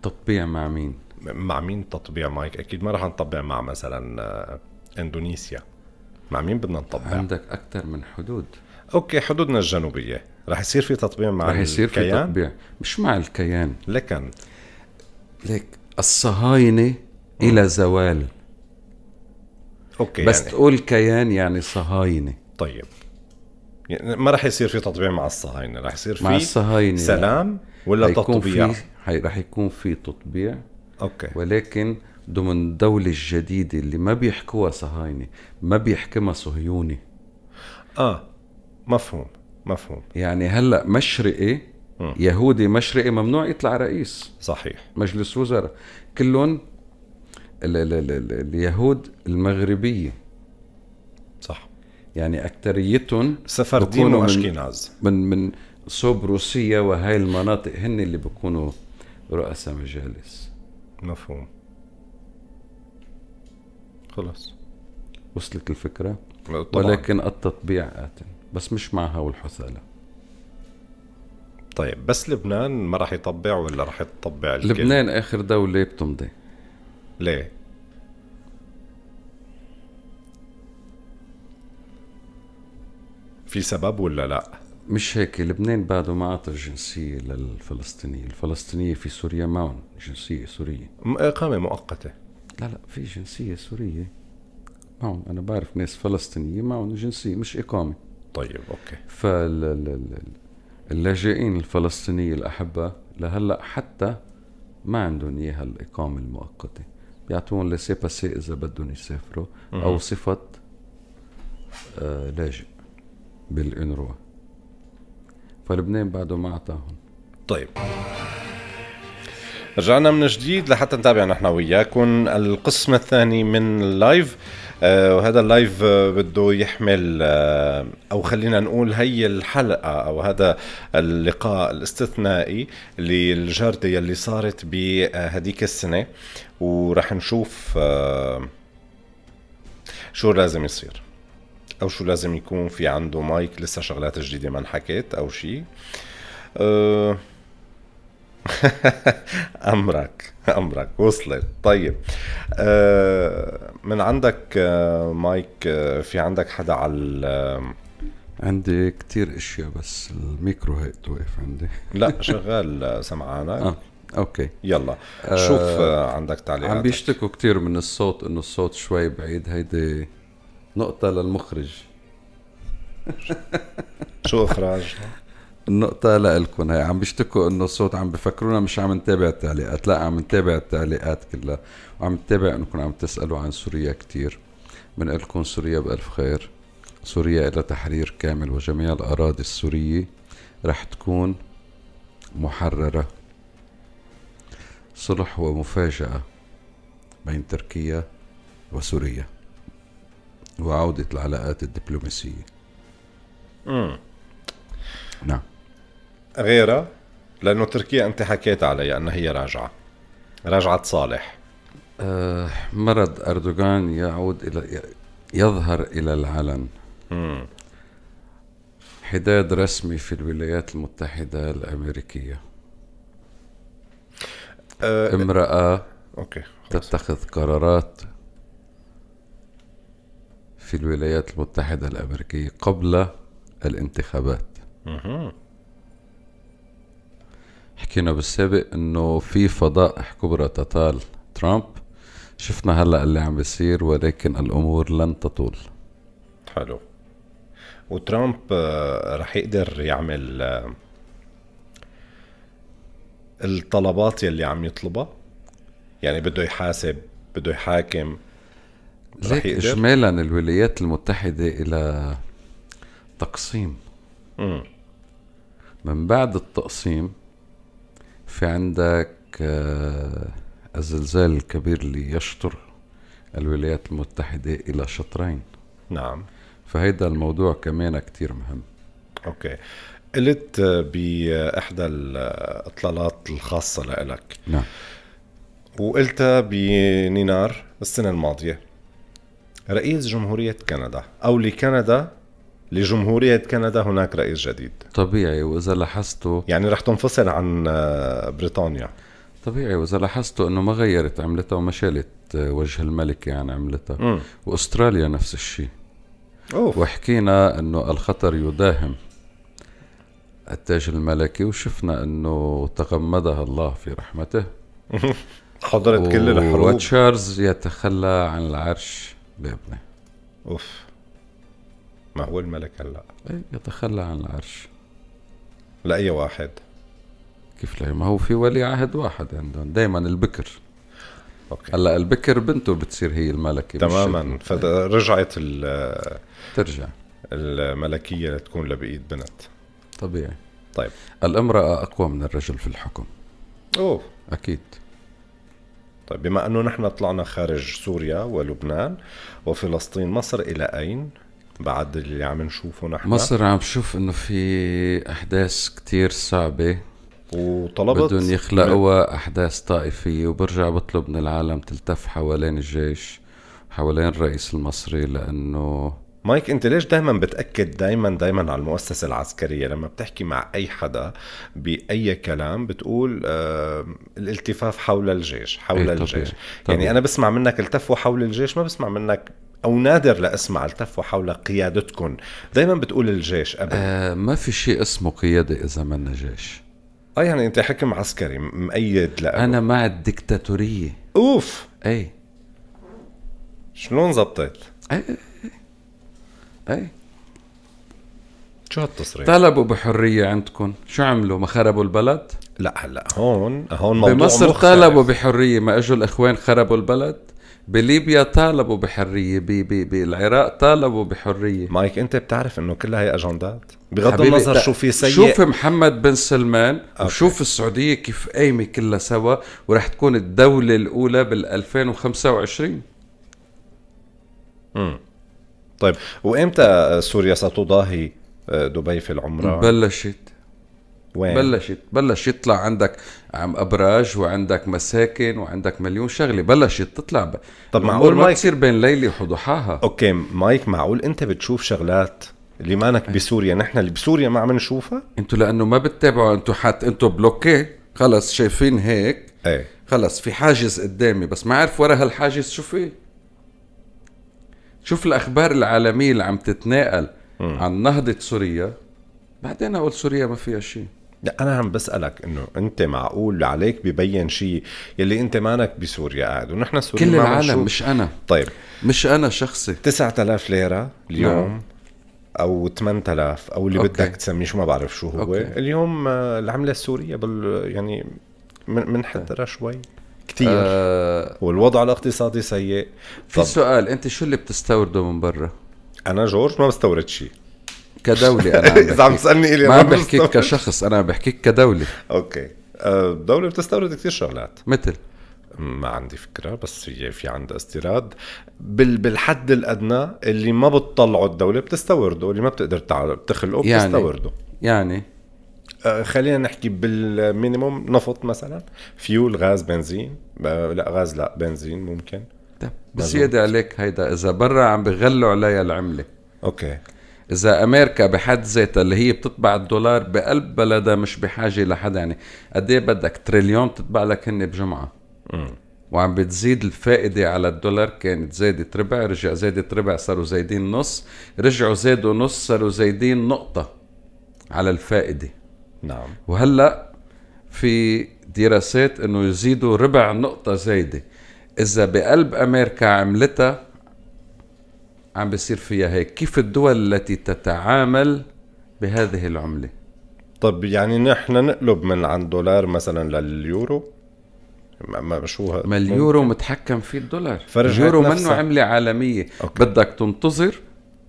تطبيع مع مين؟ مع مين تطبيع مايك؟ اكيد ما راح نطبع مع مثلا اندونيسيا. مع مين بدنا نطبع؟ عندك اكثر من حدود. اوكي حدودنا الجنوبيه رح يصير في تطبيع مع الكيان. رح يصير في تطبيع مش مع الكيان، لكن لك الصهاينه الى زوال. اوكي بس يعني. تقول كيان يعني صهاينه. طيب يعني ما رح يصير في تطبيع مع الصهاينه، رح يصير مع في الصهاينه سلام لا. ولا تطبيع؟ رح يكون في تطبيع. اوكي. ولكن ضمن الدوله الجديده اللي ما بيحكوها صهاينه، ما بيحكمها صهيوني. اه مفهوم مفهوم. يعني هلا مشرقي م. يهودي مشرقي ممنوع يطلع رئيس، صحيح، مجلس وزراء، كلهم ال ال ال ال اليهود المغربيه، صح، يعني اكثريتهم سفردين واشكيناز من من صوب روسيا وهي المناطق، هن اللي بيكونوا رؤساء مجالس. مفهوم. خلص وصلت الفكره طبعاً. ولكن التطبيع آتن بس مش مع هول الحثالة. طيب بس لبنان ما راح يطبع ولا راح يطبع الكل؟ لبنان آخر دولة بتمضي. ليه؟ في سبب ولا لا؟ مش هيك، لبنان بعده ما عطى الجنسية للفلسطينية، الفلسطينية في سوريا معهم جنسية سورية، إقامة مؤقتة. لا لا، في جنسية سورية معهم، أنا بعرف ناس فلسطينية معهم جنسية مش إقامة. طيب أوكي. فاللاجئين الفلسطينية الأحبة لهلا حتى ما عندهم إياها الإقامة المؤقتة، بيعطوهم لسي باسي إذا بدهم يسافروا أو صفة آه لاجئ بالأنروا، فلبنان بعده ما اعطاهم. طيب رجعنا من جديد لحتى نتابع نحن وياكم القسم الثاني من اللايف، آه وهذا اللايف بده يحمل آه او خلينا نقول هي الحلقه او هذا اللقاء الاستثنائي للجرده اللي صارت بهديك السنه، ورح نشوف آه شو لازم يصير او شو لازم يكون في عنده مايك. لسه شغلات جديده ما انحكت او شيء. أه امرك امرك وصلت. طيب أه من عندك أه مايك، أه في عندك حدا على؟ عندي كثير اشياء بس الميكرو هيك واقف عندي. لا شغال سمعانا. اه اوكي يلا شوف. أه عندك تعليقات؟ عم بيشتكوا كثير من الصوت، انه الصوت شوي بعيد. هيدي نقطة للمخرج. شو اخراج؟ النقطة لإلكم. هي عم بيشتكوا انه الصوت، عم بفكرونا مش عم نتابع التعليقات، لا عم نتابع التعليقات كلها، وعم نتابع انكم عم تسألوا عن سوريا كثير. بنقول لكم سوريا بألف خير، سوريا إلى تحرير كامل وجميع الأراضي السورية رح تكون محررة. صلح ومفاجأة بين تركيا وسوريا وعودة العلاقات الدبلوماسية. امم نعم. غيرها، لأنه تركيا أنت حكيت عليها أنها هي راجعة راجعة صالح. آه مرض أردوغان يعود إلى، يظهر إلى العلن. امم حداد رسمي في الولايات المتحدة الأمريكية. آه امرأة أوكي تتخذ قرارات في الولايات المتحدة الأمريكية قبل الانتخابات. حكينا بالسابق انه في فضائح كبرى تطال ترامب، شفنا هلا اللي عم بيصير، ولكن الامور لن تطول. حلو. وترامب رح يقدر يعمل الطلبات اللي عم يطلبها، يعني بده يحاسب، بده يحاكم. ليك اجمالا الولايات المتحده الى تقسيم. امم من بعد التقسيم في عندك الزلزال الكبير اللي يشطر الولايات المتحده الى شطرين. نعم. فهيدا الموضوع كمان كتير مهم. اوكي. قلت باحدى الاطلالات الخاصه لإلك. نعم. وقلتها بنينار السنه الماضيه، رئيس جمهورية كندا، أو لكندا، لجمهورية كندا هناك رئيس جديد. طبيعي. وإذا لاحظتوا يعني رح تنفصل عن بريطانيا. طبيعي. وإذا لاحظتوا أنه ما غيرت عملتها وما شالت وجه الملكة عن عملتها. م. وأستراليا نفس الشيء. أوف. وحكينا أنه الخطر يداهم التاج الملكي، وشفنا أنه تغمدها الله في رحمته. حضرت و... كل الحروب. وتشارلز يتخلى عن العرش بابنه. اوف، ما هو الملك هلا يتخلى عن العرش لأي واحد؟ كيف لا، ما هو في ولي عهد واحد عندهم دائما، البكر. اوكي. هلا البكر بنته بتصير هي الملكه تماما، فرجعت ال ترجع الملكيه لتكون لبايد بنت. طبيعي. طيب الامراه اقوى من الرجل في الحكم. اوه اكيد. طيب بما أنه نحن طلعنا خارج سوريا ولبنان وفلسطين، مصر إلى أين بعد اللي عم نشوفه نحن؟ مصر عم بشوف أنه في أحداث كتير صعبة، وطلبت بدهم يخلقوا أحداث طائفية، وبرجع بطلب من العالم تلتف حوالين الجيش، حوالين الرئيس المصري، لأنه مايك، انت ليش دايما بتأكد دايما دايما على المؤسسة العسكرية؟ لما بتحكي مع اي حدا بأي كلام بتقول آه الالتفاف حول الجيش، حول الجيش. يعني انا بسمع منك التفوا حول الجيش، ما بسمع منك او نادر لاسمع التفوا حول قيادتكم. دايما بتقول الجيش قبل. آه ما في شيء اسمه قيادة اذا ما جيش. اه يعني انت حكم عسكري مؤيد لأبو. انا مع الدكتاتورية. اوف. اي شلون زبطت؟ اي اي شو هالتصريح؟ طلبوا بحريه عندكم، شو عملوا؟ ما خربوا البلد؟ لا هلا هون هون موضوع بمصر مختلف. طالبوا بحريه، ما اجوا الاخوان خربوا البلد. بليبيا طالبوا بحريه، بي بي بالعراق طالبوا بحريه. مايك انت بتعرف انه كلها هي اجندات، بغض النظر شو في سيء. شوف محمد بن سلمان أوكي. وشوف السعوديه كيف قايمه كلها سوا، ورح تكون الدوله الاولى بال ألفين وخمسة وعشرين. امم طيب، وإمتى سوريا ستضاهي دبي في العمرة؟ بلشت وين؟ بلشت بلشت تطلع عندك عم أبراج وعندك مساكن وعندك مليون شغلة، بلشت تطلع. ب... طب معقول ما تصير بين ليلة وضحاها. أوكي مايك، معقول أنت بتشوف شغلات اللي مانك بسوريا، نحن اللي بسوريا ما عم نشوفها؟ أنتوا لأنه ما بتتابعوا، أنتوا حتى أنتوا بلوكي خلص، شايفين هيك ايه خلص في حاجز قدامي، بس ما عارف ورا هالحاجز شو في. شوف الاخبار العالميه اللي عم تتناقل م. عن نهضه سوريا، بعدين اقول سوريا ما فيها شيء. لا انا عم بسالك انه انت معقول عليك ببين شيء يلي انت مانك بسوريا قاعد، ونحن سوريا كل العالم. مش انا طيب، مش انا شخصي تسعة آلاف ليره اليوم م. او ثمانية آلاف او اللي أوكي. بدك تسميه، شو ما بعرف شو هو أوكي. اليوم العمله السوريه بال يعني منحدره شوي كتير آه، والوضع الاقتصادي سيء. في سؤال، انت شو اللي بتستورده من برا؟ انا جورج ما بستورد شيء كدولة. انا اذا عم تسالني الي ما عم بحكيك كشخص، انا بحكيك كدولة. اوكي آه، الدولة بتستورد كثير شغلات. مثل ما عندي فكرة، بس هي في عندها استيراد بال بالحد الادنى اللي ما بتطلعه الدولة بتستورده، اللي ما بتقدر تخلقه بتستورده. يعني يعني خلينا نحكي بالمينيموم، نفط مثلا، فيول، غاز، بنزين. لا غاز لا، بنزين ممكن. طيب بزيادة عليك هيدا، إذا برا عم بغلوا عليها العملة. أوكي. إذا أمريكا بحد ذاتها اللي هي بتطبع الدولار بقلب بلدها مش بحاجة لحدا، يعني قد إيه بدك تريليون تطبع لك هن بجمعة؟ امم وعم بتزيد الفائدة على الدولار، كانت زادت ربع، رجع زادت ربع، صاروا زايدين نص، رجعوا زادوا نص، صاروا زايدين نقطة على الفائدة. نعم. وهلا في دراسات انه يزيدوا ربع نقطة زايدة، إذا بقلب أمريكا عملتها عم بيصير فيها هيك. كيف الدول التي تتعامل بهذه العملة؟ طب يعني نحن نقلب من عن دولار مثلا لليورو؟ ما شو هذا؟ ما اليورو متحكم فيه الدولار، اليورو منه عملة عالمية. أوكي. بدك تنتظر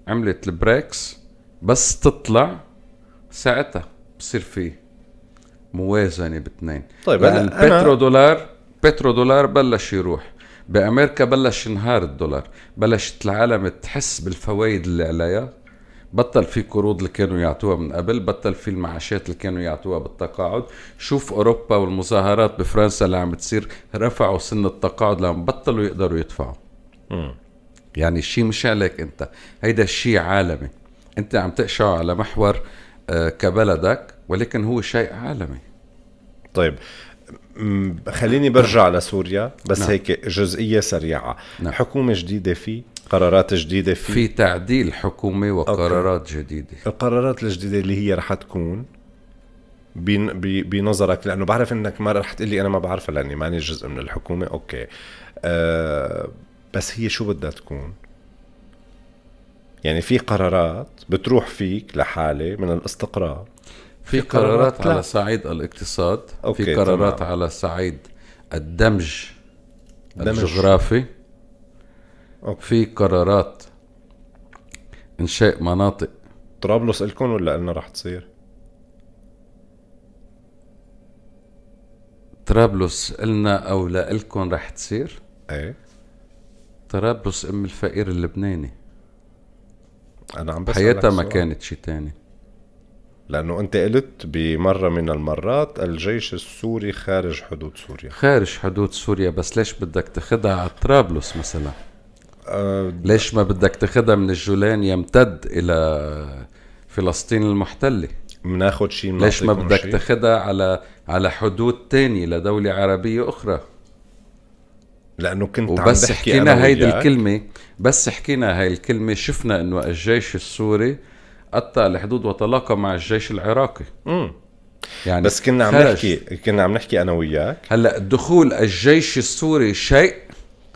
عملة البريكس بس تطلع، ساعتها بصير في موازنه باثنين. طيب يعني البترو دولار، بترو دولار بلش يروح بامريكا، بلش ينهار الدولار، بلشت العالم تحس بالفوائد اللي عليها، بطل في قروض اللي كانوا يعطوها من قبل، بطل في المعاشات اللي كانوا يعطوها بالتقاعد. شوف اوروبا والمظاهرات بفرنسا اللي عم بتصير، رفعوا سن التقاعد لما بطلوا يقدروا يدفعوا. امم يعني الشيء مش عليك انت، هيدا الشيء عالمي، انت عم تقشعه على محور كبلدك، ولكن هو شيء عالمي. طيب خليني برجع لسوريا بس. نعم. هيك جزئية سريعة. نعم. حكومة جديدة، في قرارات جديدة، في في تعديل حكومي وقرارات أوكي. جديدة. القرارات الجديدة اللي هي رح تكون بنظرك، لأنه بعرف إنك ما رح تقلي أنا ما بعرفها لأني ماني جزء من الحكومة. أوكي أه، بس هي شو بدها تكون؟ يعني في قرارات بتروح فيك لحالة من الاستقرار، في قرارات, قرارات على صعيد الاقتصاد، في قرارات تمام. على صعيد الدمج الجغرافي، في قرارات انشاء مناطق. طرابلس الكون ولا قلنا راح تصير؟ طرابلس قلنا او لا الكون راح تصير؟ ايه طرابلس ام الفقير اللبناني، أنا عم حياتها ما كانت شيء تاني. لأنه أنت قلت بمرة من المرات الجيش السوري خارج حدود سوريا، خارج حدود سوريا، بس ليش بدك تاخدها على طرابلس مثلا؟ أه ليش ما بدك تاخذها من الجولان يمتد الى فلسطين المحتله؟ بناخذ شيء من ليش ما بدك تاخذها على على حدود ثانيه لدوله عربيه اخرى؟ لانه كنت وبس عم حكينا هيدي الكلمه، بس حكينا هاي الكلمه شفنا انه الجيش السوري قطع الحدود وتلاقى مع الجيش العراقي. امم يعني بس كنا عم نحكي كنا عم نحكي انا وياك هلا دخول الجيش السوري شيء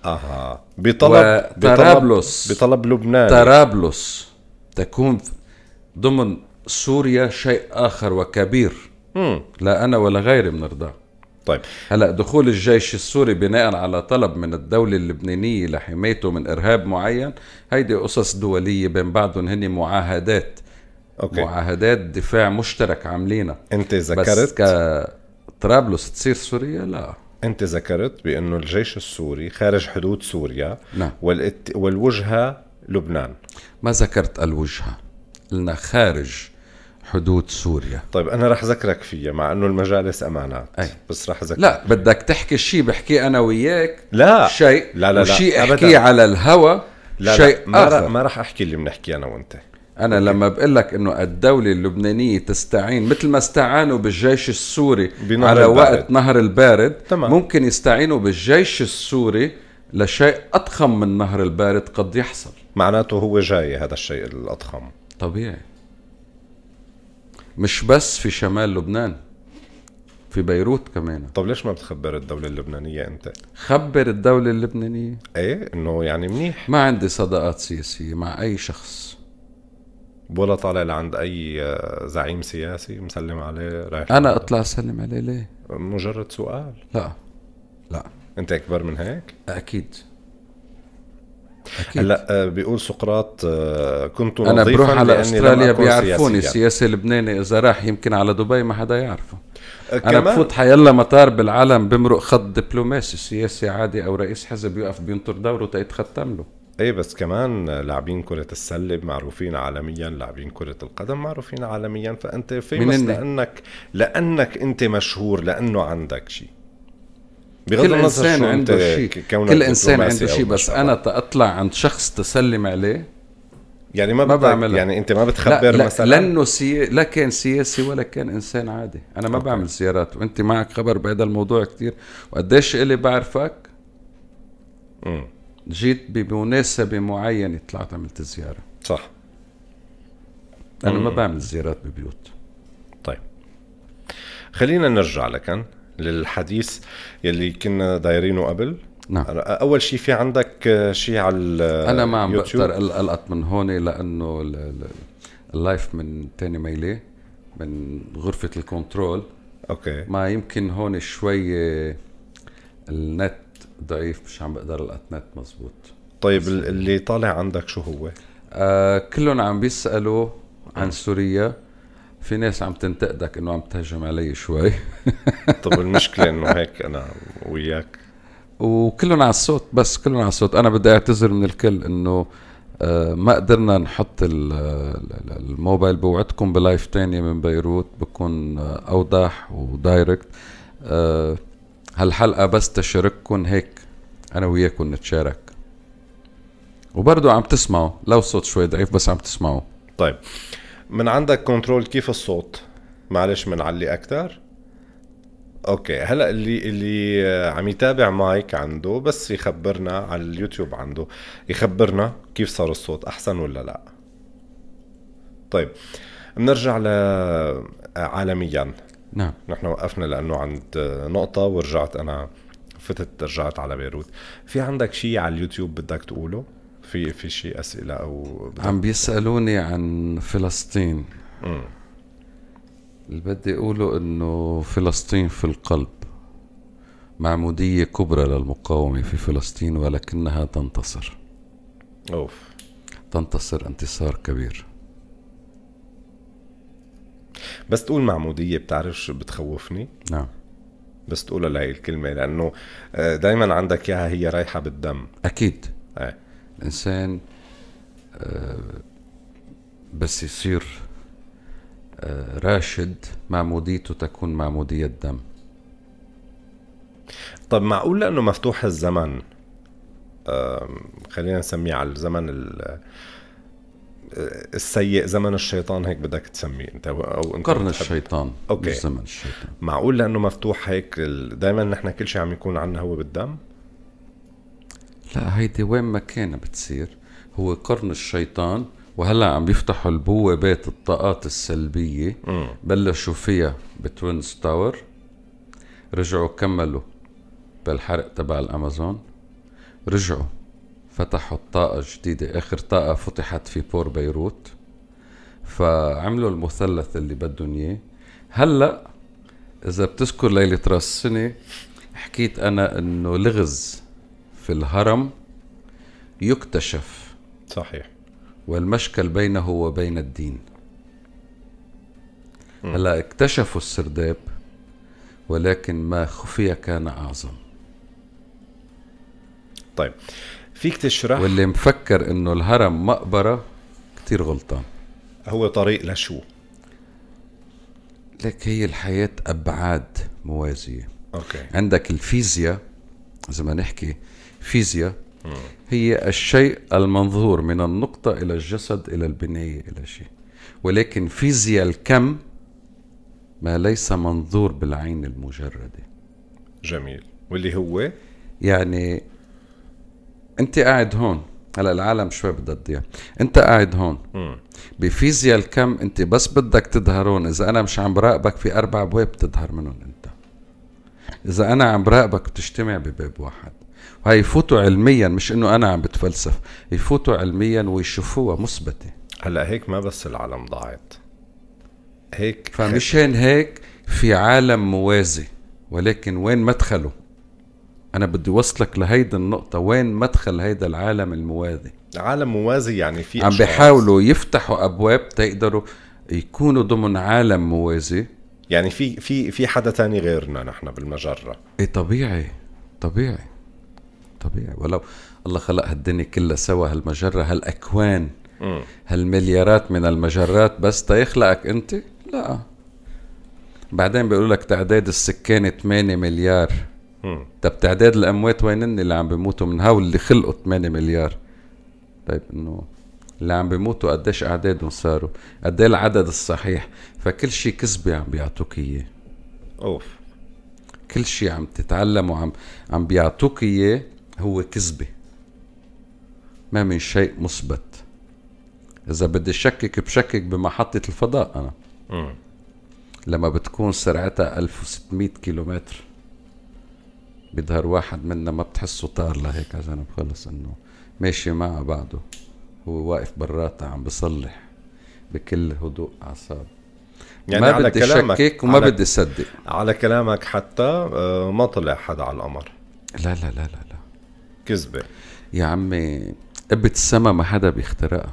اها بطلب طرابلس بطلب لبنان طرابلس تكون ضمن سوريا شيء اخر وكبير. امم لا انا ولا غيري بنرضى. طيب هلا دخول الجيش السوري بناء على طلب من الدولة اللبنانية لحمايته من ارهاب معين، هيدي قصص دولية بين بعضهم، هن معاهدات. أوكي. معاهدات دفاع مشترك عاملينها. انت ذكرت بس كطرابلس تصير سوريا لا. انت ذكرت بانه الجيش السوري خارج حدود سوريا. نعم. والات... والوجهة لبنان. ما ذكرت الوجهة، قلنا خارج حدود سوريا. طيب انا رح ذكرك فيها مع انه المجالس امانات. أي. بس رح ذكرك. لا بدك تحكي شيء بحكي انا وياك. لا شيء لا لا وشيء احكيه على الهوى شيء ما اخر. ما رح احكي اللي بنحكي انا وانت. انا أوكي. لما بقول لك انه الدوله اللبنانيه تستعين مثل ما استعانوا بالجيش السوري على البارد. وقت نهر البارد. تمام. ممكن يستعينوا بالجيش السوري لشيء اضخم من نهر البارد قد يحصل. معناته هو جاي هذا الشيء الاضخم طبيعي، مش بس في شمال لبنان، في بيروت كمان. طب ليش ما بتخبر الدولة اللبنانية انت؟ خبر الدولة اللبنانية ايه انه يعني منيح. ما عندي صداقات سياسية مع اي شخص ولا طالع لعند اي زعيم سياسي مسلم عليه رايح. انا لبنان. اطلع اسلم عليه ليه؟ مجرد سؤال. لا لا انت اكبر من هيك؟ اكيد أكيد. هلا بيقول سقراط كنت نظيفا. انا بروح على استراليا بيعرفوني سياسي لبناني، اذا راح يمكن على دبي ما حدا يعرفه. انا بفوت حيلا مطار بالعالم بمرق خط دبلوماسي، سياسي عادي او رئيس حزب يقف بينطر دوره تيتختم له. ايه بس كمان لاعبين كرة السلة معروفين عالميا، لاعبين كرة القدم معروفين عالميا، فانت فيمس لانك لانك انت مشهور لانه عندك شيء. كل إنسان عنده شيء، كل إنسان عنده شيء، بس أنا تأطلع عند شخص تسلم عليه يعني ما, ما بعمل. يعني أنت ما بتخبر لا مثلا؟ لا لأنه سي... لا كان سياسي ولا كان إنسان عادي. أنا ما أوكي. بعمل زيارات، وأنت معك خبر بهذا الموضوع كتير، وقديش إلي بعرفك. امم جيت بمناسبة معينة طلعت عملت زيارة، صح؟ أنا مم. ما بعمل زيارات ببيوت. طيب خلينا نرجع لكن للحديث يلي كنا دايرينه قبل. نعم. اول شيء في عندك شيء على اليوتيوب؟ انا ما عم بقدر القط من هون لانه اللايف من ثاني ميلي من غرفه الكنترول. اوكي. ما يمكن هون شوي النت ضعيف، مش عم بقدر القط نت مزبوط. طيب اللي طالع عندك شو هو؟ آه كلهم عم بيسالوا عن سوريا، في ناس عم تنتقدك انه عم تهجم علي شوي. طب المشكله انه هيك انا وياك وكلهم على الصوت، بس كلهم على الصوت. انا بدي اعتذر من الكل انه ما قدرنا نحط الموبايل، بوعدكم بلايف تاني من بيروت بكون اوضح ودايركت. هالحلقه بس تشارككم هيك انا وياكم نتشارك، وبرضه عم تسمعوا لو صوت شوي ضعيف بس عم تسمعوا. طيب من عندك كنترول كيف الصوت؟ معلش منعلي اكثر. اوكي هلا اللي اللي عم يتابع مايك عنده بس يخبرنا على اليوتيوب، عنده يخبرنا كيف صار الصوت، احسن ولا لا؟ طيب بنرجع ل عالميا. نعم نحن وقفنا لانه عند نقطه ورجعت، انا فتت رجعت على بيروت. في عندك شيء على اليوتيوب بدك تقوله؟ في في شيء اسئله او عم بيسالوني عن فلسطين. امم اللي بدي اقوله انه فلسطين في القلب، معموديه كبرى للمقاومه في فلسطين ولكنها تنتصر. اوف تنتصر انتصار كبير. بس تقول معموديه بتعرف شو بتخوفني؟ نعم بس تقولها لهي الكلمه لانه دائما عندك اياها، هي رايحه بالدم. اكيد ايه الإنسان بس يصير راشد معموديته تكون معمودية الدم. طب معقول لأنه مفتوح الزمن خلينا نسميه على الزمن السيء، زمن الشيطان، هيك بدك تسميه انت او انت قرن الشيطان. اوكي، زمن الشيطان معقول لانه مفتوح هيك دائما نحن كل شيء عم يكون عنا هو بالدم؟ لا، هيدي وين ما كان بتصير هو قرن الشيطان. وهلا عم بيفتحوا البوابات الطاقات السلبيه، م. بلشوا فيها بتوينز تاور، رجعوا كملوا بالحرق تبع الامازون، رجعوا فتحوا الطاقه الجديده، اخر طاقه فتحت في بور بيروت، فعملوا المثلث اللي بدهم اياه. هلا اذا بتذكر ليله راس السنه حكيت انا انه لغز في الهرم يكتشف، صحيح، والمشكل بينه وبين الدين. م. هلا اكتشفوا السرداب، ولكن ما خفي كان اعظم. طيب فيك تشرح؟ واللي مفكر انه الهرم مقبره كتير غلطان. هو طريق لشو؟ لك هي الحياه ابعاد موازيه. اوكي، عندك الفيزياء، زي ما نحكي فيزياء هي الشيء المنظور من النقطة إلى الجسد إلى البنية إلى شيء، ولكن فيزياء الكم ما ليس منظور بالعين المجردة. جميل، واللي هو يعني أنت قاعد هون، هلا العالم شوي بدها تضيع، أنت قاعد هون م. بفيزياء الكم أنت بس بدك تظهر هون، إذا أنا مش عم براقبك في أربع أبواب بتظهر منهم أنت، إذا أنا عم براقبك بتجتمع بباب واحد. هاي يفوتوا علميا، مش انه انا عم بتفلسف، يفوتوا علميا ويشوفوها مثبته. هلا هيك ما بس العالم ضاعت هيك، فمشان هيك في عالم موازي، ولكن وين مدخله؟ انا بدي وصلك لهيدي النقطه، وين مدخل هيدا العالم الموازي؟ عالم موازي يعني في عم بيحاولوا يفتحوا ابواب تقدروا يكونوا ضمن عالم موازي، يعني في في في حدا تاني غيرنا نحن بالمجره. ايه طبيعي طبيعي طبيعي، ولو الله خلق هالدنيا كلها سوا، هالمجرة، هالاكوان، م. هالمليارات من المجرات، بس تيخلقك انت؟ لا، بعدين بيقولوا لك تعداد السكان ثمانية مليار. م. طب تعداد الاموات وينن اللي عم بيموتوا من هول اللي خلقوا ثمانية مليار؟ طيب انه اللي عم بيموتوا قديش اعدادهم صاروا؟ قد ايه العدد الصحيح؟ فكل شيء كذبه عم بيعطوك اياه. اوف، كل شيء عم تتعلم وعم عم بيعطوك اياه هو كذبة، ما من شيء مثبت. إذا بدي شكك بشكك بمحطة الفضاء أنا، م. لما بتكون سرعتها ألف وستمية كيلومتر بيظهر واحد منا ما بتحسه طار لهيك على جنب، خلص إنه ماشي مع بعضه، هو واقف براتا عم بصلح بكل هدوء أعصاب. يعني ما بدي شكك وما بدي صدق. على كلامك حتى ما طلع حدا على القمر. لا لا لا لا لا، كذبة يا عمي، قبة السما ما حدا بيخترقها.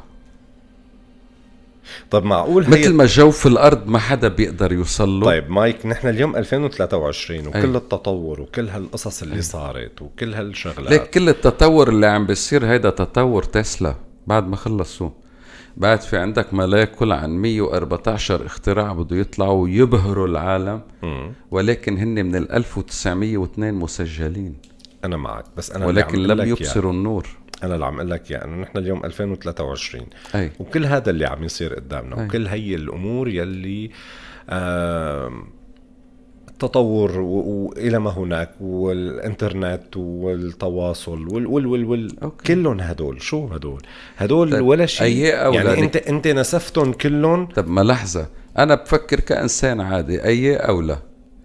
طب معقول هي مثل ما جو في الارض ما حدا بيقدر يوصل له. طيب مايك، نحن اليوم ألفين وثلاثة وعشرين وكل أي. التطور وكل هالقصص اللي أي. صارت وكل هالشغلات، ليك كل التطور اللي عم بيصير هيدا تطور تسلا بعد ما خلصوا. بعد في عندك ما لا يقل عن مية وأربعة عشر اختراع بده يطلعوا ويبهروا العالم، م. ولكن هن من ال ألف وتسعمية واثنين مسجلين. انا معك، بس انا ولكن لم يبصروا النور. انا اللي عم اقول لك اياه انه نحن اليوم ألفين وثلاثة وعشرين أي. وكل هذا اللي عم يصير قدامنا أي. وكل هي الامور يلي آه التطور والى ما هناك والانترنت والتواصل وال وال وال كلهم هدول، شو هدول؟ هدول ولا شيء، يعني انت انت نسفتهم كلهم. طب ما لحظه، انا بفكر كانسان عادي، اي اولى.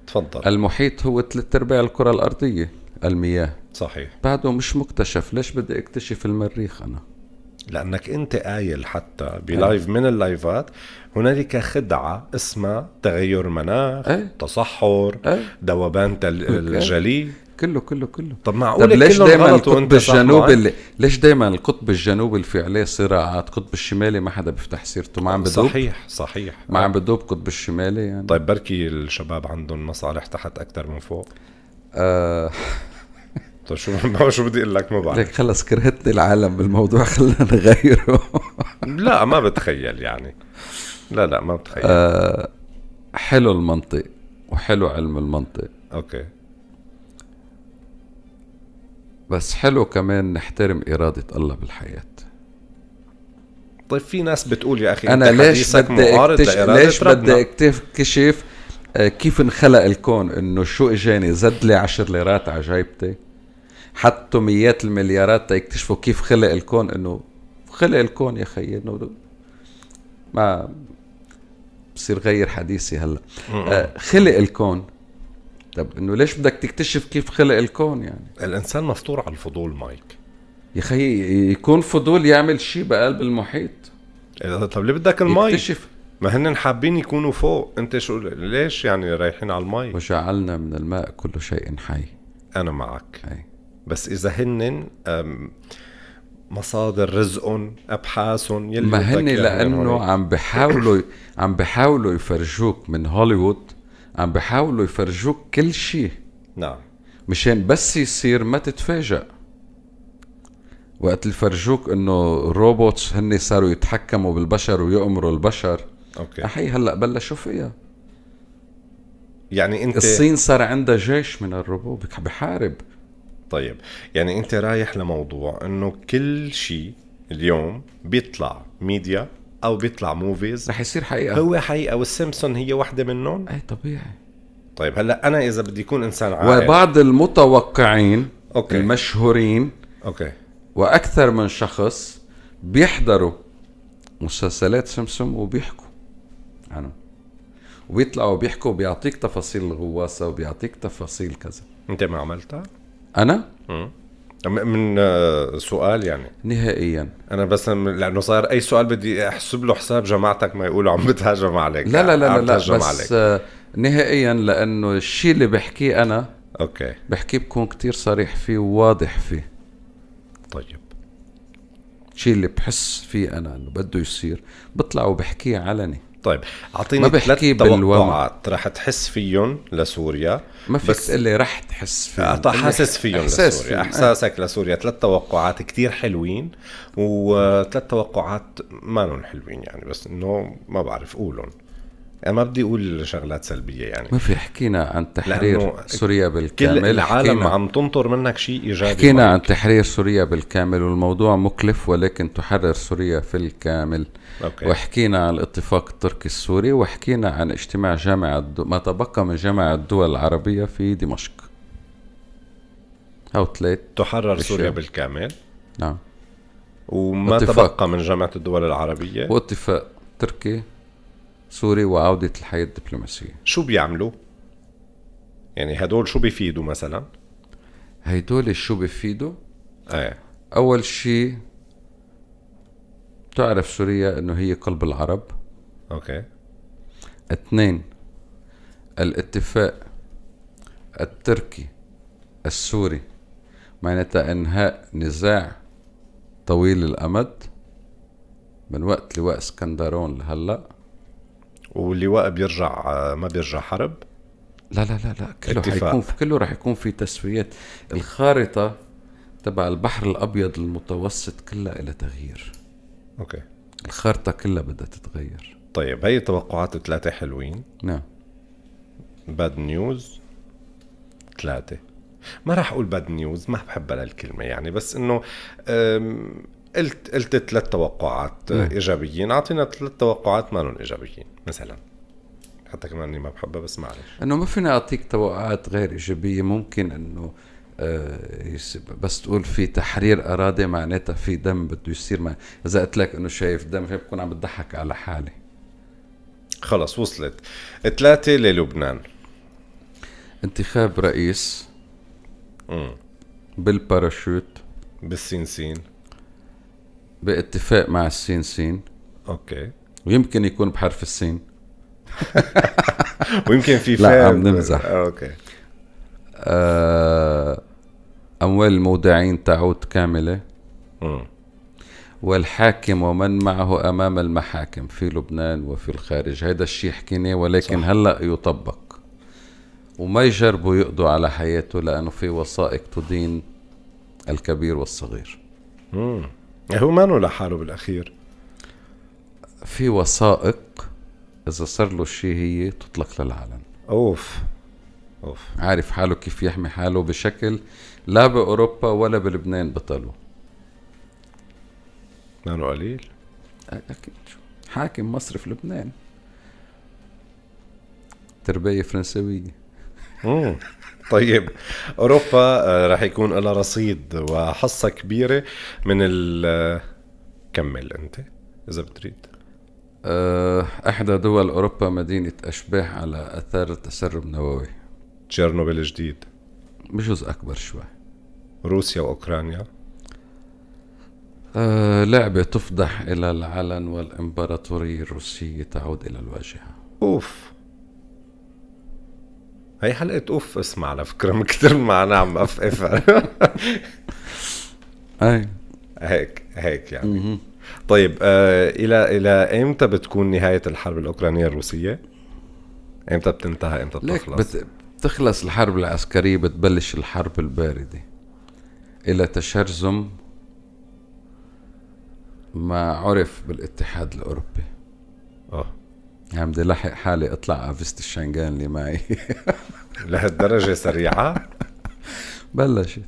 تفضل. المحيط هو ثلاث ارباع الكره الارضيه، المياه، صحيح، بعده مش مكتشف، ليش بدي اكتشف المريخ انا؟ لانك انت قايل حتى بلايف من اللايفات هنالك خدعه اسمها تغير مناخ، أي. تصحر، أي. ذوبان الجليد، كله كله كله. طب معقول ليش دائما القطب الجنوبي اللي... ليش دائما القطب الجنوبي اللي في عليه صراعات؟ القطب الشمالي ما حدا بيفتح سيرته، ما عم بدوب. صحيح صحيح، ما عم بدوب القطب الشمالي يعني. طيب بركي الشباب عندهم مصالح تحت اكثر من فوق. آه طيب شو شو بدي اقول لك، ما بعرف. لك خلص كرهتني العالم بالموضوع، خلينا نغيره. لا ما بتخيل يعني، لا لا ما بتخيل. آه حلو المنطق وحلو علم المنطق. اوكي، بس حلو كمان نحترم إرادة الله بالحياة. طيب في ناس بتقول يا أخي أنا ليش بدي أكتشف ليش بدي أكتشف كيف انخلق الكون، إنه شو إجاني زد لي عشر ليرات على جيبتي، حطوا مئات المليارات تيكتشفوا كيف خلق الكون، إنه خلق الكون يا خيي، إنه ما بصير غير حديثي هلا خلق الكون. طب انه ليش بدك تكتشف كيف خلق الكون؟ يعني الانسان مفطور على الفضول مايك يا اخي، يكون فضول يعمل شيء بقلب المحيط. طب ليه بدك المي يكتشف؟ ما هن حابين يكونوا فوق، انت شو ليش يعني رايحين على المي؟ وجعلنا من الماء كل شيء حي. انا معك هي. بس اذا هن مصادر رزقهم ابحاثهم يلي ما هن، لانه عم بحاولوا عم بحاولوا يفرجوك من هوليوود، عم بحاولوا يفرجوك كل شيء. نعم، مشان بس يصير ما تتفاجئ وقت الفرجوك انه روبوتس هن صاروا يتحكموا بالبشر ويأمروا البشر. اوكي احي هلا بلشوا فيها. يعني انت الصين صار عندها جيش من الروبوت بحارب. طيب يعني انت رايح لموضوع انه كل شيء اليوم بيطلع ميديا او بيطلع موفيز رح يصير حقيقه، هو حقيقه، والسيمبسون هي واحده منهم. اي طبيعي. طيب هلا انا اذا بدي اكون انسان عاقل، وبعض المتوقعين أوكي. المشهورين اوكي واكثر من شخص بيحضروا مسلسلات سيمبسون وبيحكوا عنه، وبيطلعوا بيحكوا، بيعطيك تفاصيل الغواصه وبيعطيك تفاصيل كذا. انت ما عملتها؟ انا امم من سؤال يعني نهائيا انا، بس لانه صار اي سؤال بدي احسب له حساب جماعتك ما يقولوا عم بتهاجم عليك. لا لا لا, لا, لا بس عليك. نهائيا، لانه الشيء اللي بحكيه انا اوكي بحكيه بكون كتير صريح فيه وواضح فيه. طيب الشيء اللي بحس فيه انا انه بده يصير بطلع وبحكيه علني. طيب اعطيني ثلاث توقعات رح تحس فيهم لسوريا. ما فيك تقول لي رح تحس فيهم، حاسس فيهم لسوريا، احساسك لسوريا. ثلاث توقعات كثير حلوين وثلاث توقعات مانن حلوين، يعني بس انه ما بعرف قولهم. انا ما بدي اقول شغلات سلبيه يعني. ما في، حكينا عن تحرير سوريا بالكامل، كل العالم عم تنطر منك شيء ايجابي. حكينا عن تحرير سوريا بالكامل والموضوع مكلف ولكن تحرر سوريا في الكامل. أوكي. وحكينا عن الاتفاق التركي السوري، وحكينا عن اجتماع جامعه ما تبقى من جامعه الدول العربيه في دمشق. هاو ثلاث تحرر بشيء. سوريا بالكامل. نعم. وما تبقى من جامعه الدول العربيه، واتفاق تركي سوري، وعودة الحياة الدبلوماسية. شو بيعملوا؟ يعني هدول شو بيفيدوا مثلا؟ هيدول شو بيفيدوا؟ ايه أول شيء تعرف سوريا إنه هي قلب العرب. أوكي. اثنين، الاتفاق التركي السوري معناتها إنهاء نزاع طويل الأمد من وقت لوقت اسكندرون لهلا. واللواء بيرجع ما بيرجع حرب؟ لا لا لا لا كله حيكون في كله رح يكون في تسويات. الخارطة تبع البحر الأبيض المتوسط كلها إلى تغيير. أوكي. الخارطة كلها بدها تتغير. طيب هي توقعات ثلاثة حلوين. نعم. باد نيوز ثلاثة. ما راح أقول باد نيوز، ما بحبها للكلمة يعني، بس إنه قلت قلت ثلاث توقعات ايجابيين، اعطينا ثلاث توقعات ما لهم ايجابيين مثلا، حتى كمان اني ما بحبها بس معلش انه ما فيني اعطيك توقعات غير ايجابيه. ممكن انه آه بس تقول في تحرير اراضي معناتها في دم بده يصير. مع اذا قلت لك انه شايف دم بكون عم بضحك على حالي. خلص وصلت ثلاثه للبنان. انتخاب رئيس امم بالباراشوت بالسينسين باتفاق مع السين سين. اوكي. ويمكن يكون بحرف السين. ويمكن في فعل. لا عم نمزح. اوكي. آه اموال المودعين تعود كامله. امم والحاكم ومن معه امام المحاكم في لبنان وفي الخارج. هيدا الشيء حكيناه ولكن صح. هلا يطبق وما يجربوا يقضوا على حياته لانه في وثائق تدين الكبير والصغير. امم هو مانو لحاله بالاخير، في وثائق اذا صار له شيء هي تطلق للعلن. اوف أوف. عارف حاله كيف يحمي حاله بشكل لا بأوروبا ولا بلبنان بطلوا. ماله قليل أكيد. شو حاكم مصر في لبنان؟ تربية فرنسوية. امم طيب اوروبا راح يكون لها رصيد وحصه كبيره من ال كمل انت اذا بتريد. احدى دول اوروبا مدينه اشباح على اثار تسرب نووي. تشيرنوبيل الجديد بجوز اكبر شوي. روسيا واوكرانيا. أه لعبه تفضح الى العلن والامبراطوريه الروسيه تعود الى الواجهه. اوف هي حلقة اوف اسمع على فكرة من كتر ما انا عم افقفها. اي هيك هيك يعني. م -م. طيب آه الى الى امتى بتكون نهاية الحرب الاوكرانية الروسية؟ امتى بتنتهي؟ امتى بتخلص؟ بت... بتخلص الحرب العسكرية بتبلش الحرب الباردة الى تشرذم ما عرف بالاتحاد الاوروبي. اه عم بدي لحق حالي اطلع على فيست الشنغان اللي معي. لهالدرجة سريعة؟ بلشت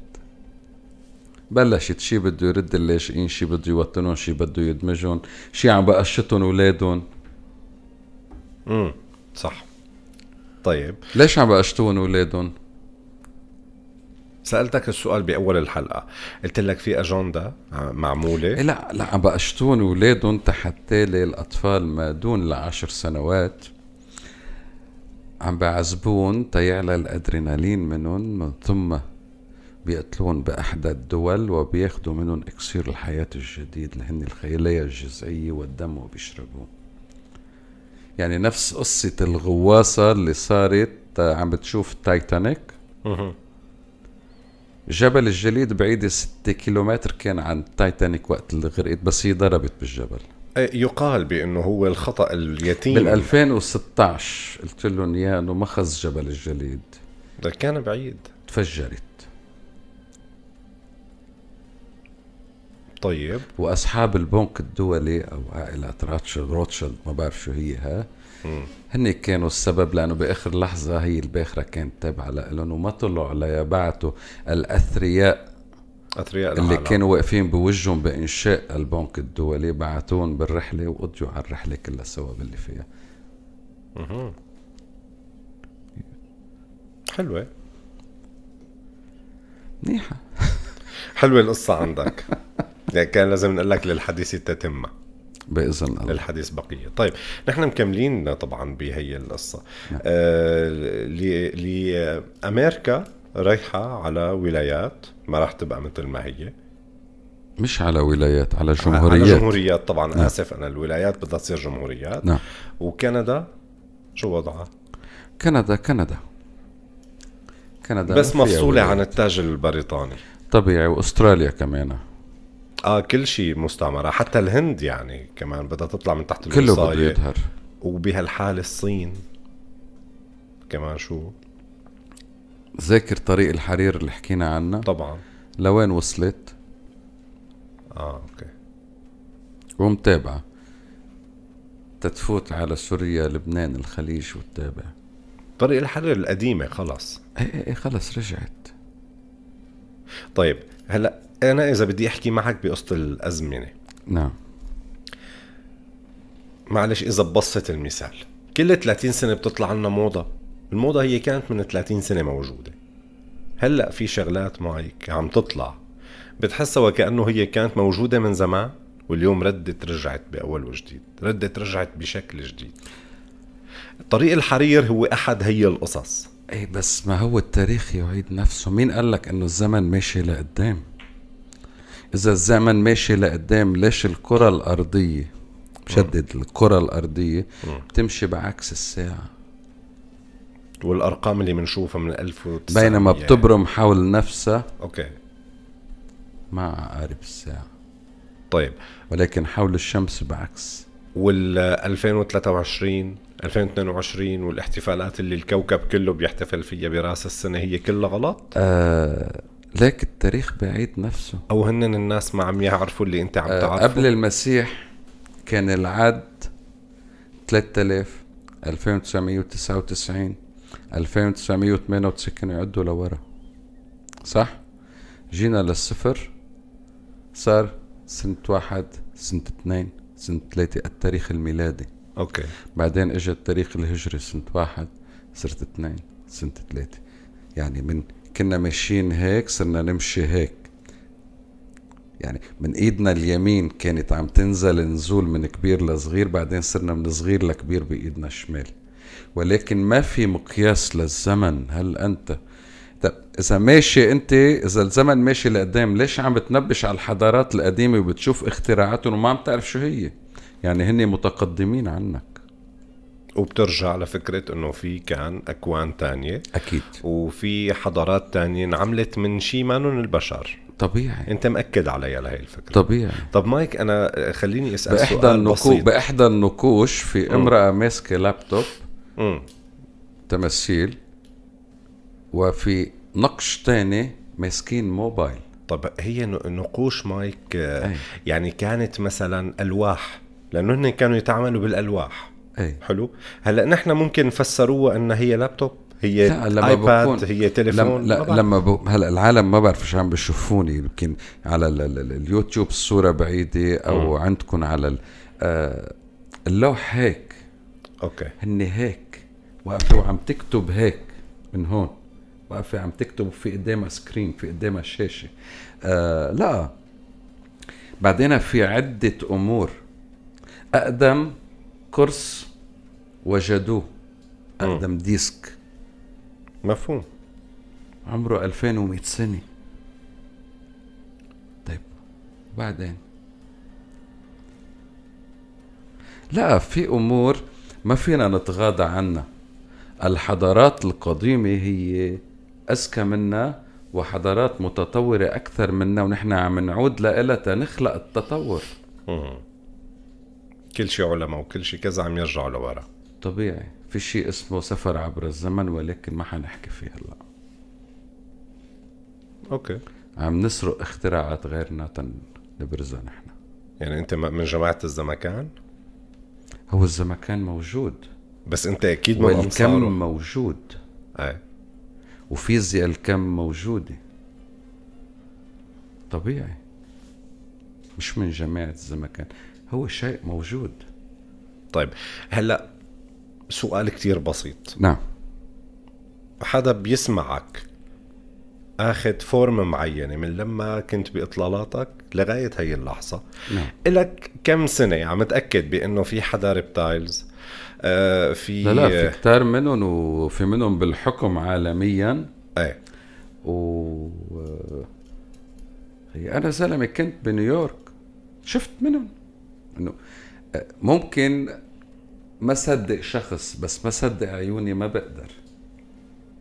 بلشت شي بده يرد اللاجئين، شي بده يوطنهم، شي بده يدمجهم، شي عم بقشطهم اولادهم. امم صح. طيب ليش عم بقشطون اولادهم؟ سألتك السؤال بأول الحلقة، قلت لك في أجندة معمولة. لا لا عم بقشطون أولادهم حتى الأطفال ما دون العشر سنوات عم بعذبون تيعلى الأدرينالين منهم، من ثم بيقتلون بأحدى الدول وبياخدوا منهم إكسير الحياة الجديد اللي هن الخيلية الجزئية والدم وبيشربوه. يعني نفس قصة الغواصة اللي صارت، عم بتشوف التايتانيك. جبل الجليل بعيدة ستة كيلومتر كان عن التايتانيك وقت اللي غرقت، بس هي ضربت بالجبل. يقال بانه هو الخطأ اليتيم بال ألفين وستة عشر قلت لهم اياه انه مخز جبل الجليل ده كان بعيد، تفجرت. طيب واصحاب البنك الدولي او عائلة روتشيلد روتشيلد ما بعرف شو هي ها م. هن كانوا السبب، لانه باخر لحظه هي الباخره كانت تابعه لهم وما طلعوا عليها. بعتوا الاثرياء اثرياء اللي العالم كانوا واقفين بوجههم بانشاء البنك الدولي، بعتوهم بالرحله وقضيوا على الرحله كلها سوا باللي فيها. اها حلوه منيحه. حلوه القصه عندك. يعني كان لازم نقول لك للحديث التتمه باذن الله، الحديث بقيه. طيب نحن مكملين طبعا بهي القصه. آه لامريكا رايحه على ولايات ما راح تبقى مثل ما هي، مش على ولايات، على جمهوريات. على جمهوريات طبعا. نعم. اسف انا الولايات بدها تصير جمهوريات. نعم. وكندا شو وضعها؟ كندا كندا كندا بس مفصوله عن التاج البريطاني طبيعي. واستراليا كمان. اه كل شيء مستعمره، حتى الهند يعني كمان بدها تطلع من تحت الوصايه، كله بده يظهر. وبهالحاله الصين كمان. شو ذاكر طريق الحرير اللي حكينا عنه؟ طبعا. لوين وصلت؟ اه اوكي. ومتابعه تتفوت على سوريا، لبنان، الخليج، وتتابع طريق الحرير القديمه خلص. ايه ايه خلص رجعت. طيب هلا أنا إذا بدي أحكي معك بقصة الأزمنة. نعم. معلش إذا ببسط المثال، كل ثلاثين سنة بتطلع لنا موضة، الموضة هي كانت من ثلاثين سنة موجودة. هلأ في شغلات مايك عم تطلع بتحسها وكأنه هي كانت موجودة من زمان، واليوم ردت رجعت بأول وجديد، ردت رجعت بشكل جديد. طريق الحرير هو أحد هي القصص. إيه بس ما هو التاريخ يعيد نفسه. مين قال لك إنه الزمن ماشي لقدام؟ إذا الزمن ماشي لقدام ليش الكرة الأرضية بشدد الكرة الأرضية بتمشي بعكس الساعة؟ والأرقام اللي بنشوفها من ألف وتسعمية بينما بتبرم حول نفسها أوكي مع عقارب الساعة. طيب ولكن حول الشمس بعكس. وال ألفين وثلاثة وعشرين ألفين واثنين وعشرين والاحتفالات اللي الكوكب كله بيحتفل فيها براس السنة هي كلها غلط؟ آه لكن التاريخ بعيد نفسه، او هنن الناس ما عم يعرفوا اللي انت عم تعرفه. قبل المسيح كان العد ثلاثة آلاف، ألفين وتسعمية وتسعة وتسعين، ألفين وتسعمية وتمانية وتسعين عدوا لورا صح؟ جينا للصفر صار سنة واحد سنة اثنين سنة ثلاثة التاريخ الميلادي. اوكي. بعدين اجى التاريخ الهجري سنة واحد صرت اثنين سنة ثلاثة. يعني من كنا ماشيين هيك صرنا نمشي هيك. يعني من ايدنا اليمين كانت عم تنزل نزول من كبير لصغير، بعدين صرنا من صغير لكبير بايدنا الشمال. ولكن ما في مقياس للزمن. هل انت طب اذا ماشي انت اذا الزمن ماشي لقدام ليش عم بتنبش على الحضارات القديمه وبتشوف اختراعاتهم وما عم تعرف شو هي؟ يعني هن متقدمين عنك. وبترجع لفكرة انه في كان اكوان تانية اكيد وفي حضارات تانية انعملت من شيء مانن البشر. طبيعي. انت مأكد عليها لهي الفكرة. طبيعي. طب مايك انا خليني اسأل بأحدى سؤال بسيط. باحدى النقوش في امرأة ماسكة لابتوب م. تمثيل وفي نقش تاني ماسكين موبايل. طب هي نقوش مايك أي. يعني كانت مثلا الواح لانه هن كانوا يتعاملوا بالالواح. أي. حلو. هلا نحن ممكن نفسروها ان هي لابتوب هي لا، لما ايباد هي تليفون. لا لما ب... هلا العالم ما بعرف شو عم بشوفوني يمكن على ال ال ال اليوتيوب الصوره بعيده او م. عندكم على ال آه اللوح هيك. اوكي. هن هيك واقفه وعم تكتب هيك من هون واقفه عم تكتب وفي قدامها سكرين في قدامها شاشه. آه لا بعدين في عده امور. اقدم كرس وجدوه أقدم م. ديسك مفهوم عمره ألفين ومية سنة. طيب بعدين لا في أمور ما فينا نتغاضى عنها. الحضارات القديمة هي أذكى منا وحضارات متطورة أكثر منا ونحن عم نعود لها تنخلق التطور. م. كل شيء علماء وكل شيء كذا عم يرجعوا لورا. طبيعي. في شيء اسمه سفر عبر الزمن ولكن ما حنحكي فيه هلا. اوكي. عم نسرق اختراعات غيرنا نبرزها نحن. يعني انت من جماعه الزمكان؟ هو الزمكان موجود بس انت اكيد ما بتنصره. والكم موجود. اي. وفيزياء الكم موجوده. طبيعي. مش من جماعه الزمكان. هو شيء موجود. طيب هلا سؤال كتير بسيط. نعم. حدا بيسمعك اخذ فورم معينه من لما كنت باطلالاتك لغايه هي اللحظه. نعم. الك كم سنه عم تاكد بانه في حدا ريبتايلز آه في لا لا في كتار منهم وفي منهم بالحكم عالميا. ايه. و انا زلمه كنت بنيويورك شفت منهم انه ممكن ما صدق شخص بس ما صدق عيوني ما بقدر.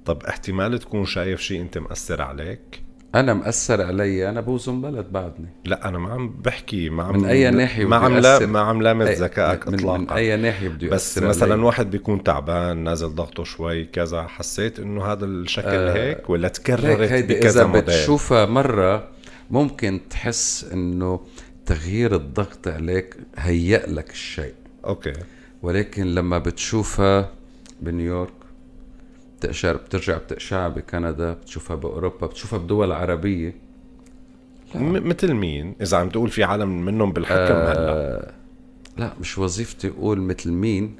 طب احتمال تكون شايف شيء انت مأثر عليك؟ انا مأثر علي انا بوزن بلد بعدني. لا انا ما عم بحكي ما عم من اي ناحيه ما عم لا ما عم لامت ذكائك اطلاقا. من اي ناحيه بده بس مثلا علي. واحد بيكون تعبان نازل ضغطه شوي كذا حسيت انه هذا الشكل آه هيك ولا تكررت بكذا موديل؟ اذا بتشوفها مره ممكن تحس انه تغيير الضغط عليك هيأ لك الشيء. اوكي. ولكن لما بتشوفها بنيويورك بتقشع بترجع بتقشعها بكندا بتشوفها باوروبا بتشوفها بدول عربيه. مثل مين؟ اذا عم تقول في عالم منهم بالحكم هلا. آه لا مش وظيفتي اقول مثل مين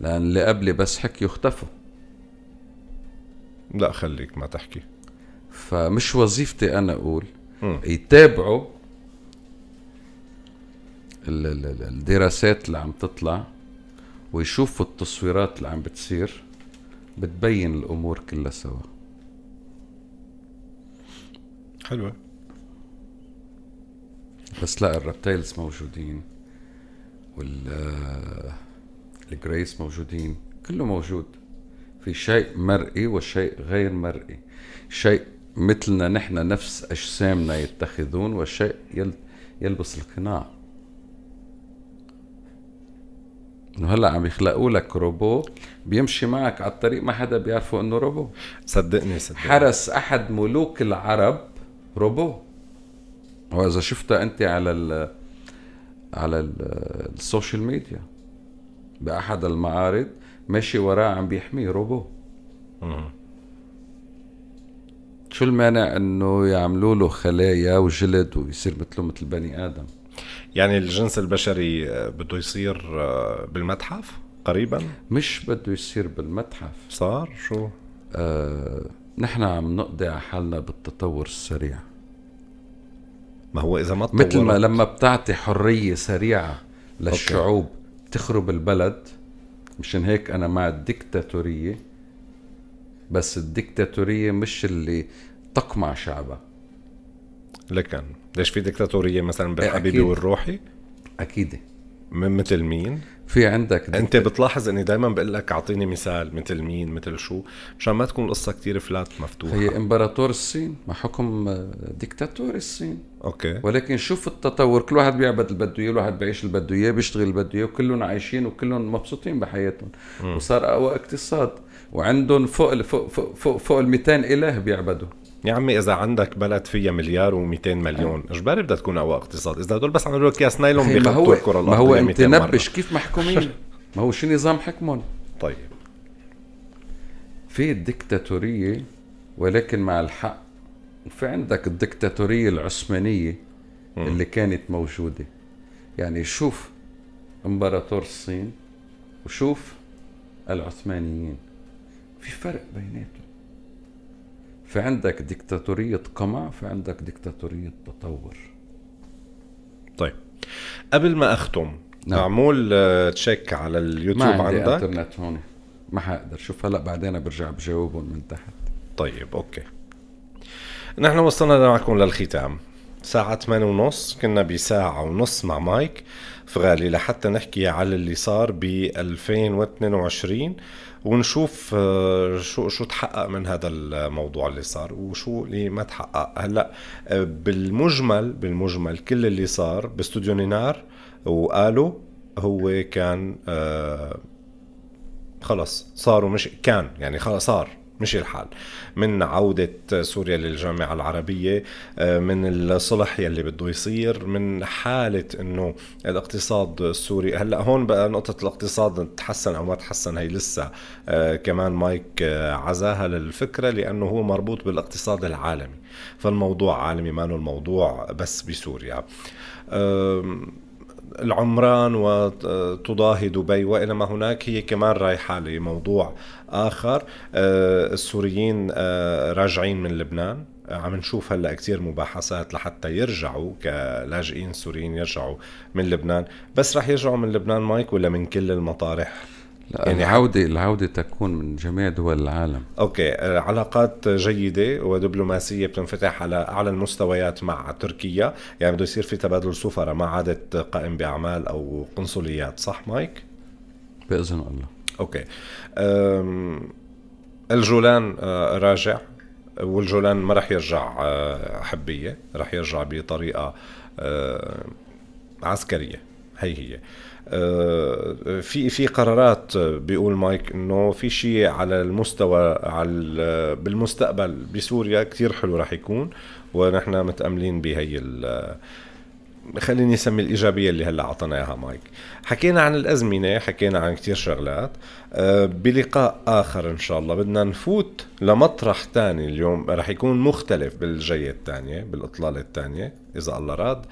لان اللي قبلي بس حكي واختفوا. لا خليك ما تحكي. فمش وظيفتي انا اقول. م. يتابعوا الدراسات اللي عم تطلع ويشوفوا التصويرات اللي عم بتصير بتبين الامور كلها سوا. حلوه. بس لا الربتايلز موجودين والجريس موجودين كله موجود. في شيء مرئي وشيء غير مرئي. شيء مثلنا نحن نفس اجسامنا يتخذون وشيء يل... يلبس القناع. انه هلا عم يخلقوا لك روبو بيمشي معك على الطريق ما حدا بيعرفه انه روبو. صدقني صدقني حرس احد ملوك العرب روبو. واذا شفتها انت على ال... على ال... السوشيال ميديا باحد المعارض ماشي وراه عم بيحميه روبو. امم شو المانع انه يعملوا له خلايا وجلد ويصير مثله مثل بني ادم؟ يعني الجنس البشري بده يصير بالمتحف قريبا؟ مش بده يصير بالمتحف، صار شو؟ آه، نحن عم نقضي على حالنا بالتطور السريع. ما هو اذا ما تطورت مثل ما لما بتعطي حريه سريعه للشعوب تخرب البلد. مشان هيك انا مع الدكتاتوريه، بس الدكتاتوريه مش اللي تقمع شعبها. لكن ليش في دكتاتوريه مثلا بالحبيبي والروحي؟ اكيد. من مثل مين؟ في عندك دكتاتورية. انت بتلاحظ اني دائما بقول لك اعطيني مثال، مثل مين، مثل شو، مشان ما تكون القصه كثير فلات مفتوحه. هي امبراطور الصين ما حكم دكتاتوري الصين. اوكي، ولكن شوف التطور، كل واحد بيعبد اللي بده اياه، الواحد بيعيش اللي بده اياه، بيشتغل اللي بده اياه، وكلهم عايشين وكلهم مبسوطين بحياتهم. م. وصار اقوى اقتصاد وعندهم فوق فوق فوق فوق, فوق ال مئتين اله بيعبدوا. يا عمي اذا عندك بلد فيها مليار و200 مليون اجباري بدها تكون اقوى اقتصاد. اذا هدول بس عملوا لك اكياس نايلون بيغطوا الكره الارضيه. ما هو انت نبش كيف محكومين، ما هو شو نظام حكمهم. طيب في الدكتاتوريه ولكن مع الحق، وفي عندك الدكتاتوريه العثمانيه اللي كانت موجوده. يعني شوف امبراطور الصين وشوف العثمانيين، في فرق بيناتهم. في عندك دكتاتورية قمع، في عندك دكتاتورية تطور. طيب قبل ما أختم، نعم. معمول تشيك على اليوتيوب عندك؟ ما عندي عندك انترنت هون، ما حقدر شوف هلأ، بعدين برجع بجاوبهم من تحت. طيب أوكي، نحن وصلنا معكم للختام. ساعة ثمانية ونص كنا بساعة ونص مع مايك فغالي لحتى نحكي على اللي صار ب ألفين واثنين وعشرين ونشوف شو شو تحقق من هذا الموضوع اللي صار وشو اللي ما تحقق. هلا بالمجمل بالمجمل كل اللي صار باستوديو نينار وقالوا هو كان خلص صاروا مش كان يعني خلص صار مشي الحال من عودة سوريا للجامعة العربية، من الصلح يلي بده يصير، من حالة انه الاقتصاد السوري. هلا هون بقى نقطة الاقتصاد تحسن او ما تحسن هي لسه كمان مايك عزاها للفكرة لانه هو مربوط بالاقتصاد العالمي، فالموضوع عالمي ما انه الموضوع بس بسوريا. العمران وتضاهي دبي وإلى ما هناك هي كمان رايحة لموضوع آخر. السوريين راجعين من لبنان، عم نشوف هلا كثير مباحثات لحتى يرجعوا كلاجئين سوريين يرجعوا من لبنان. بس راح يرجعوا من لبنان مايك ولا من كل المطارح؟ لا يعني العودة العودة تكون من جميع دول العالم. أوكي، علاقات جيدة ودبلوماسية بتنفتح على أعلى المستويات مع تركيا، يعني بده يصير في تبادل سفراء، ما عادت قائم بأعمال أو قنصليات، صح مايك؟ بإذن الله. أوكي، الجولان راجع، والجولان ما رح يرجع حبية، رح يرجع بطريقة عسكرية. هي هي في في قرارات بيقول مايك انه في شيء على المستوى على بالمستقبل بسوريا كثير حلو راح يكون، ونحن متاملين بهي خليني اسمي الايجابيه اللي هلا اعطينا اياها مايك. حكينا عن الازمنه، حكينا عن كثير شغلات. بلقاء اخر ان شاء الله بدنا نفوت لمطرح ثاني، اليوم راح يكون مختلف بالجيه الثانيه بالاطلاله الثانيه اذا الله راد.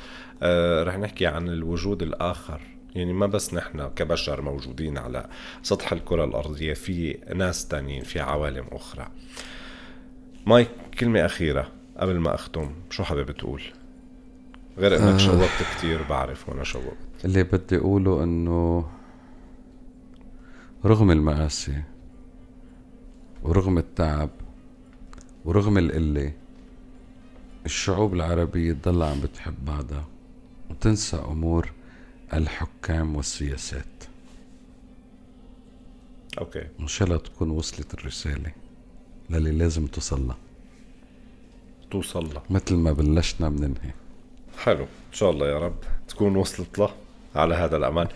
راح نحكي عن الوجود الاخر، يعني ما بس نحن كبشر موجودين على سطح الكرة الأرضية، في ناس تانيين، في عوالم أخرى. مايك كلمة أخيرة قبل ما أختم، شو حابب تقول؟ غير أنك آه. شوقت كتير بعرف وأنا شوقت. اللي بدي أقوله أنه رغم المآسي ورغم التعب ورغم القلة، الشعوب العربية تضل عم بتحب بعضها وتنسى أمور الحكام والسياسات. اوكي، ان شاء الله تكون وصلت الرساله للي لازم توصل لها توصل لها مثل ما بلشنا بننهي. حلو، ان شاء الله يا رب تكون وصلت لها على هذا الامان.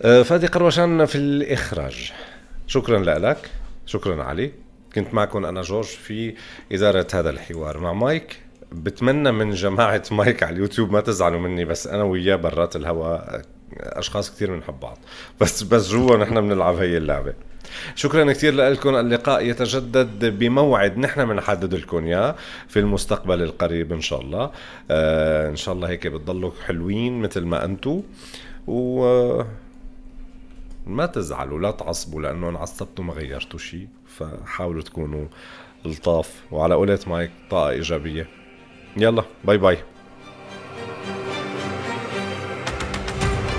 فادي قروشان في الاخراج، شكرا لك، شكرا علي. كنت معكم انا جورج في اداره هذا الحوار مع مايك. بتمنى من جماعة مايك على اليوتيوب ما تزعلوا مني، بس أنا وياه برات الهواء اشخاص كثير بنحب بعض، بس بس جوا نحن بنلعب هي اللعبه. شكرا كثير لكم، اللقاء يتجدد بموعد نحن بنحدد لكم اياه في المستقبل القريب ان شاء الله. آه ان شاء الله هيك بتضلوا حلوين مثل ما انتم، و ما تزعلوا لا تعصبوا، لانه ان عصبتوا ما غيرتوا شيء، فحاولوا تكونوا لطاف وعلى قولة مايك طاقه ايجابيه. يلا باي باي.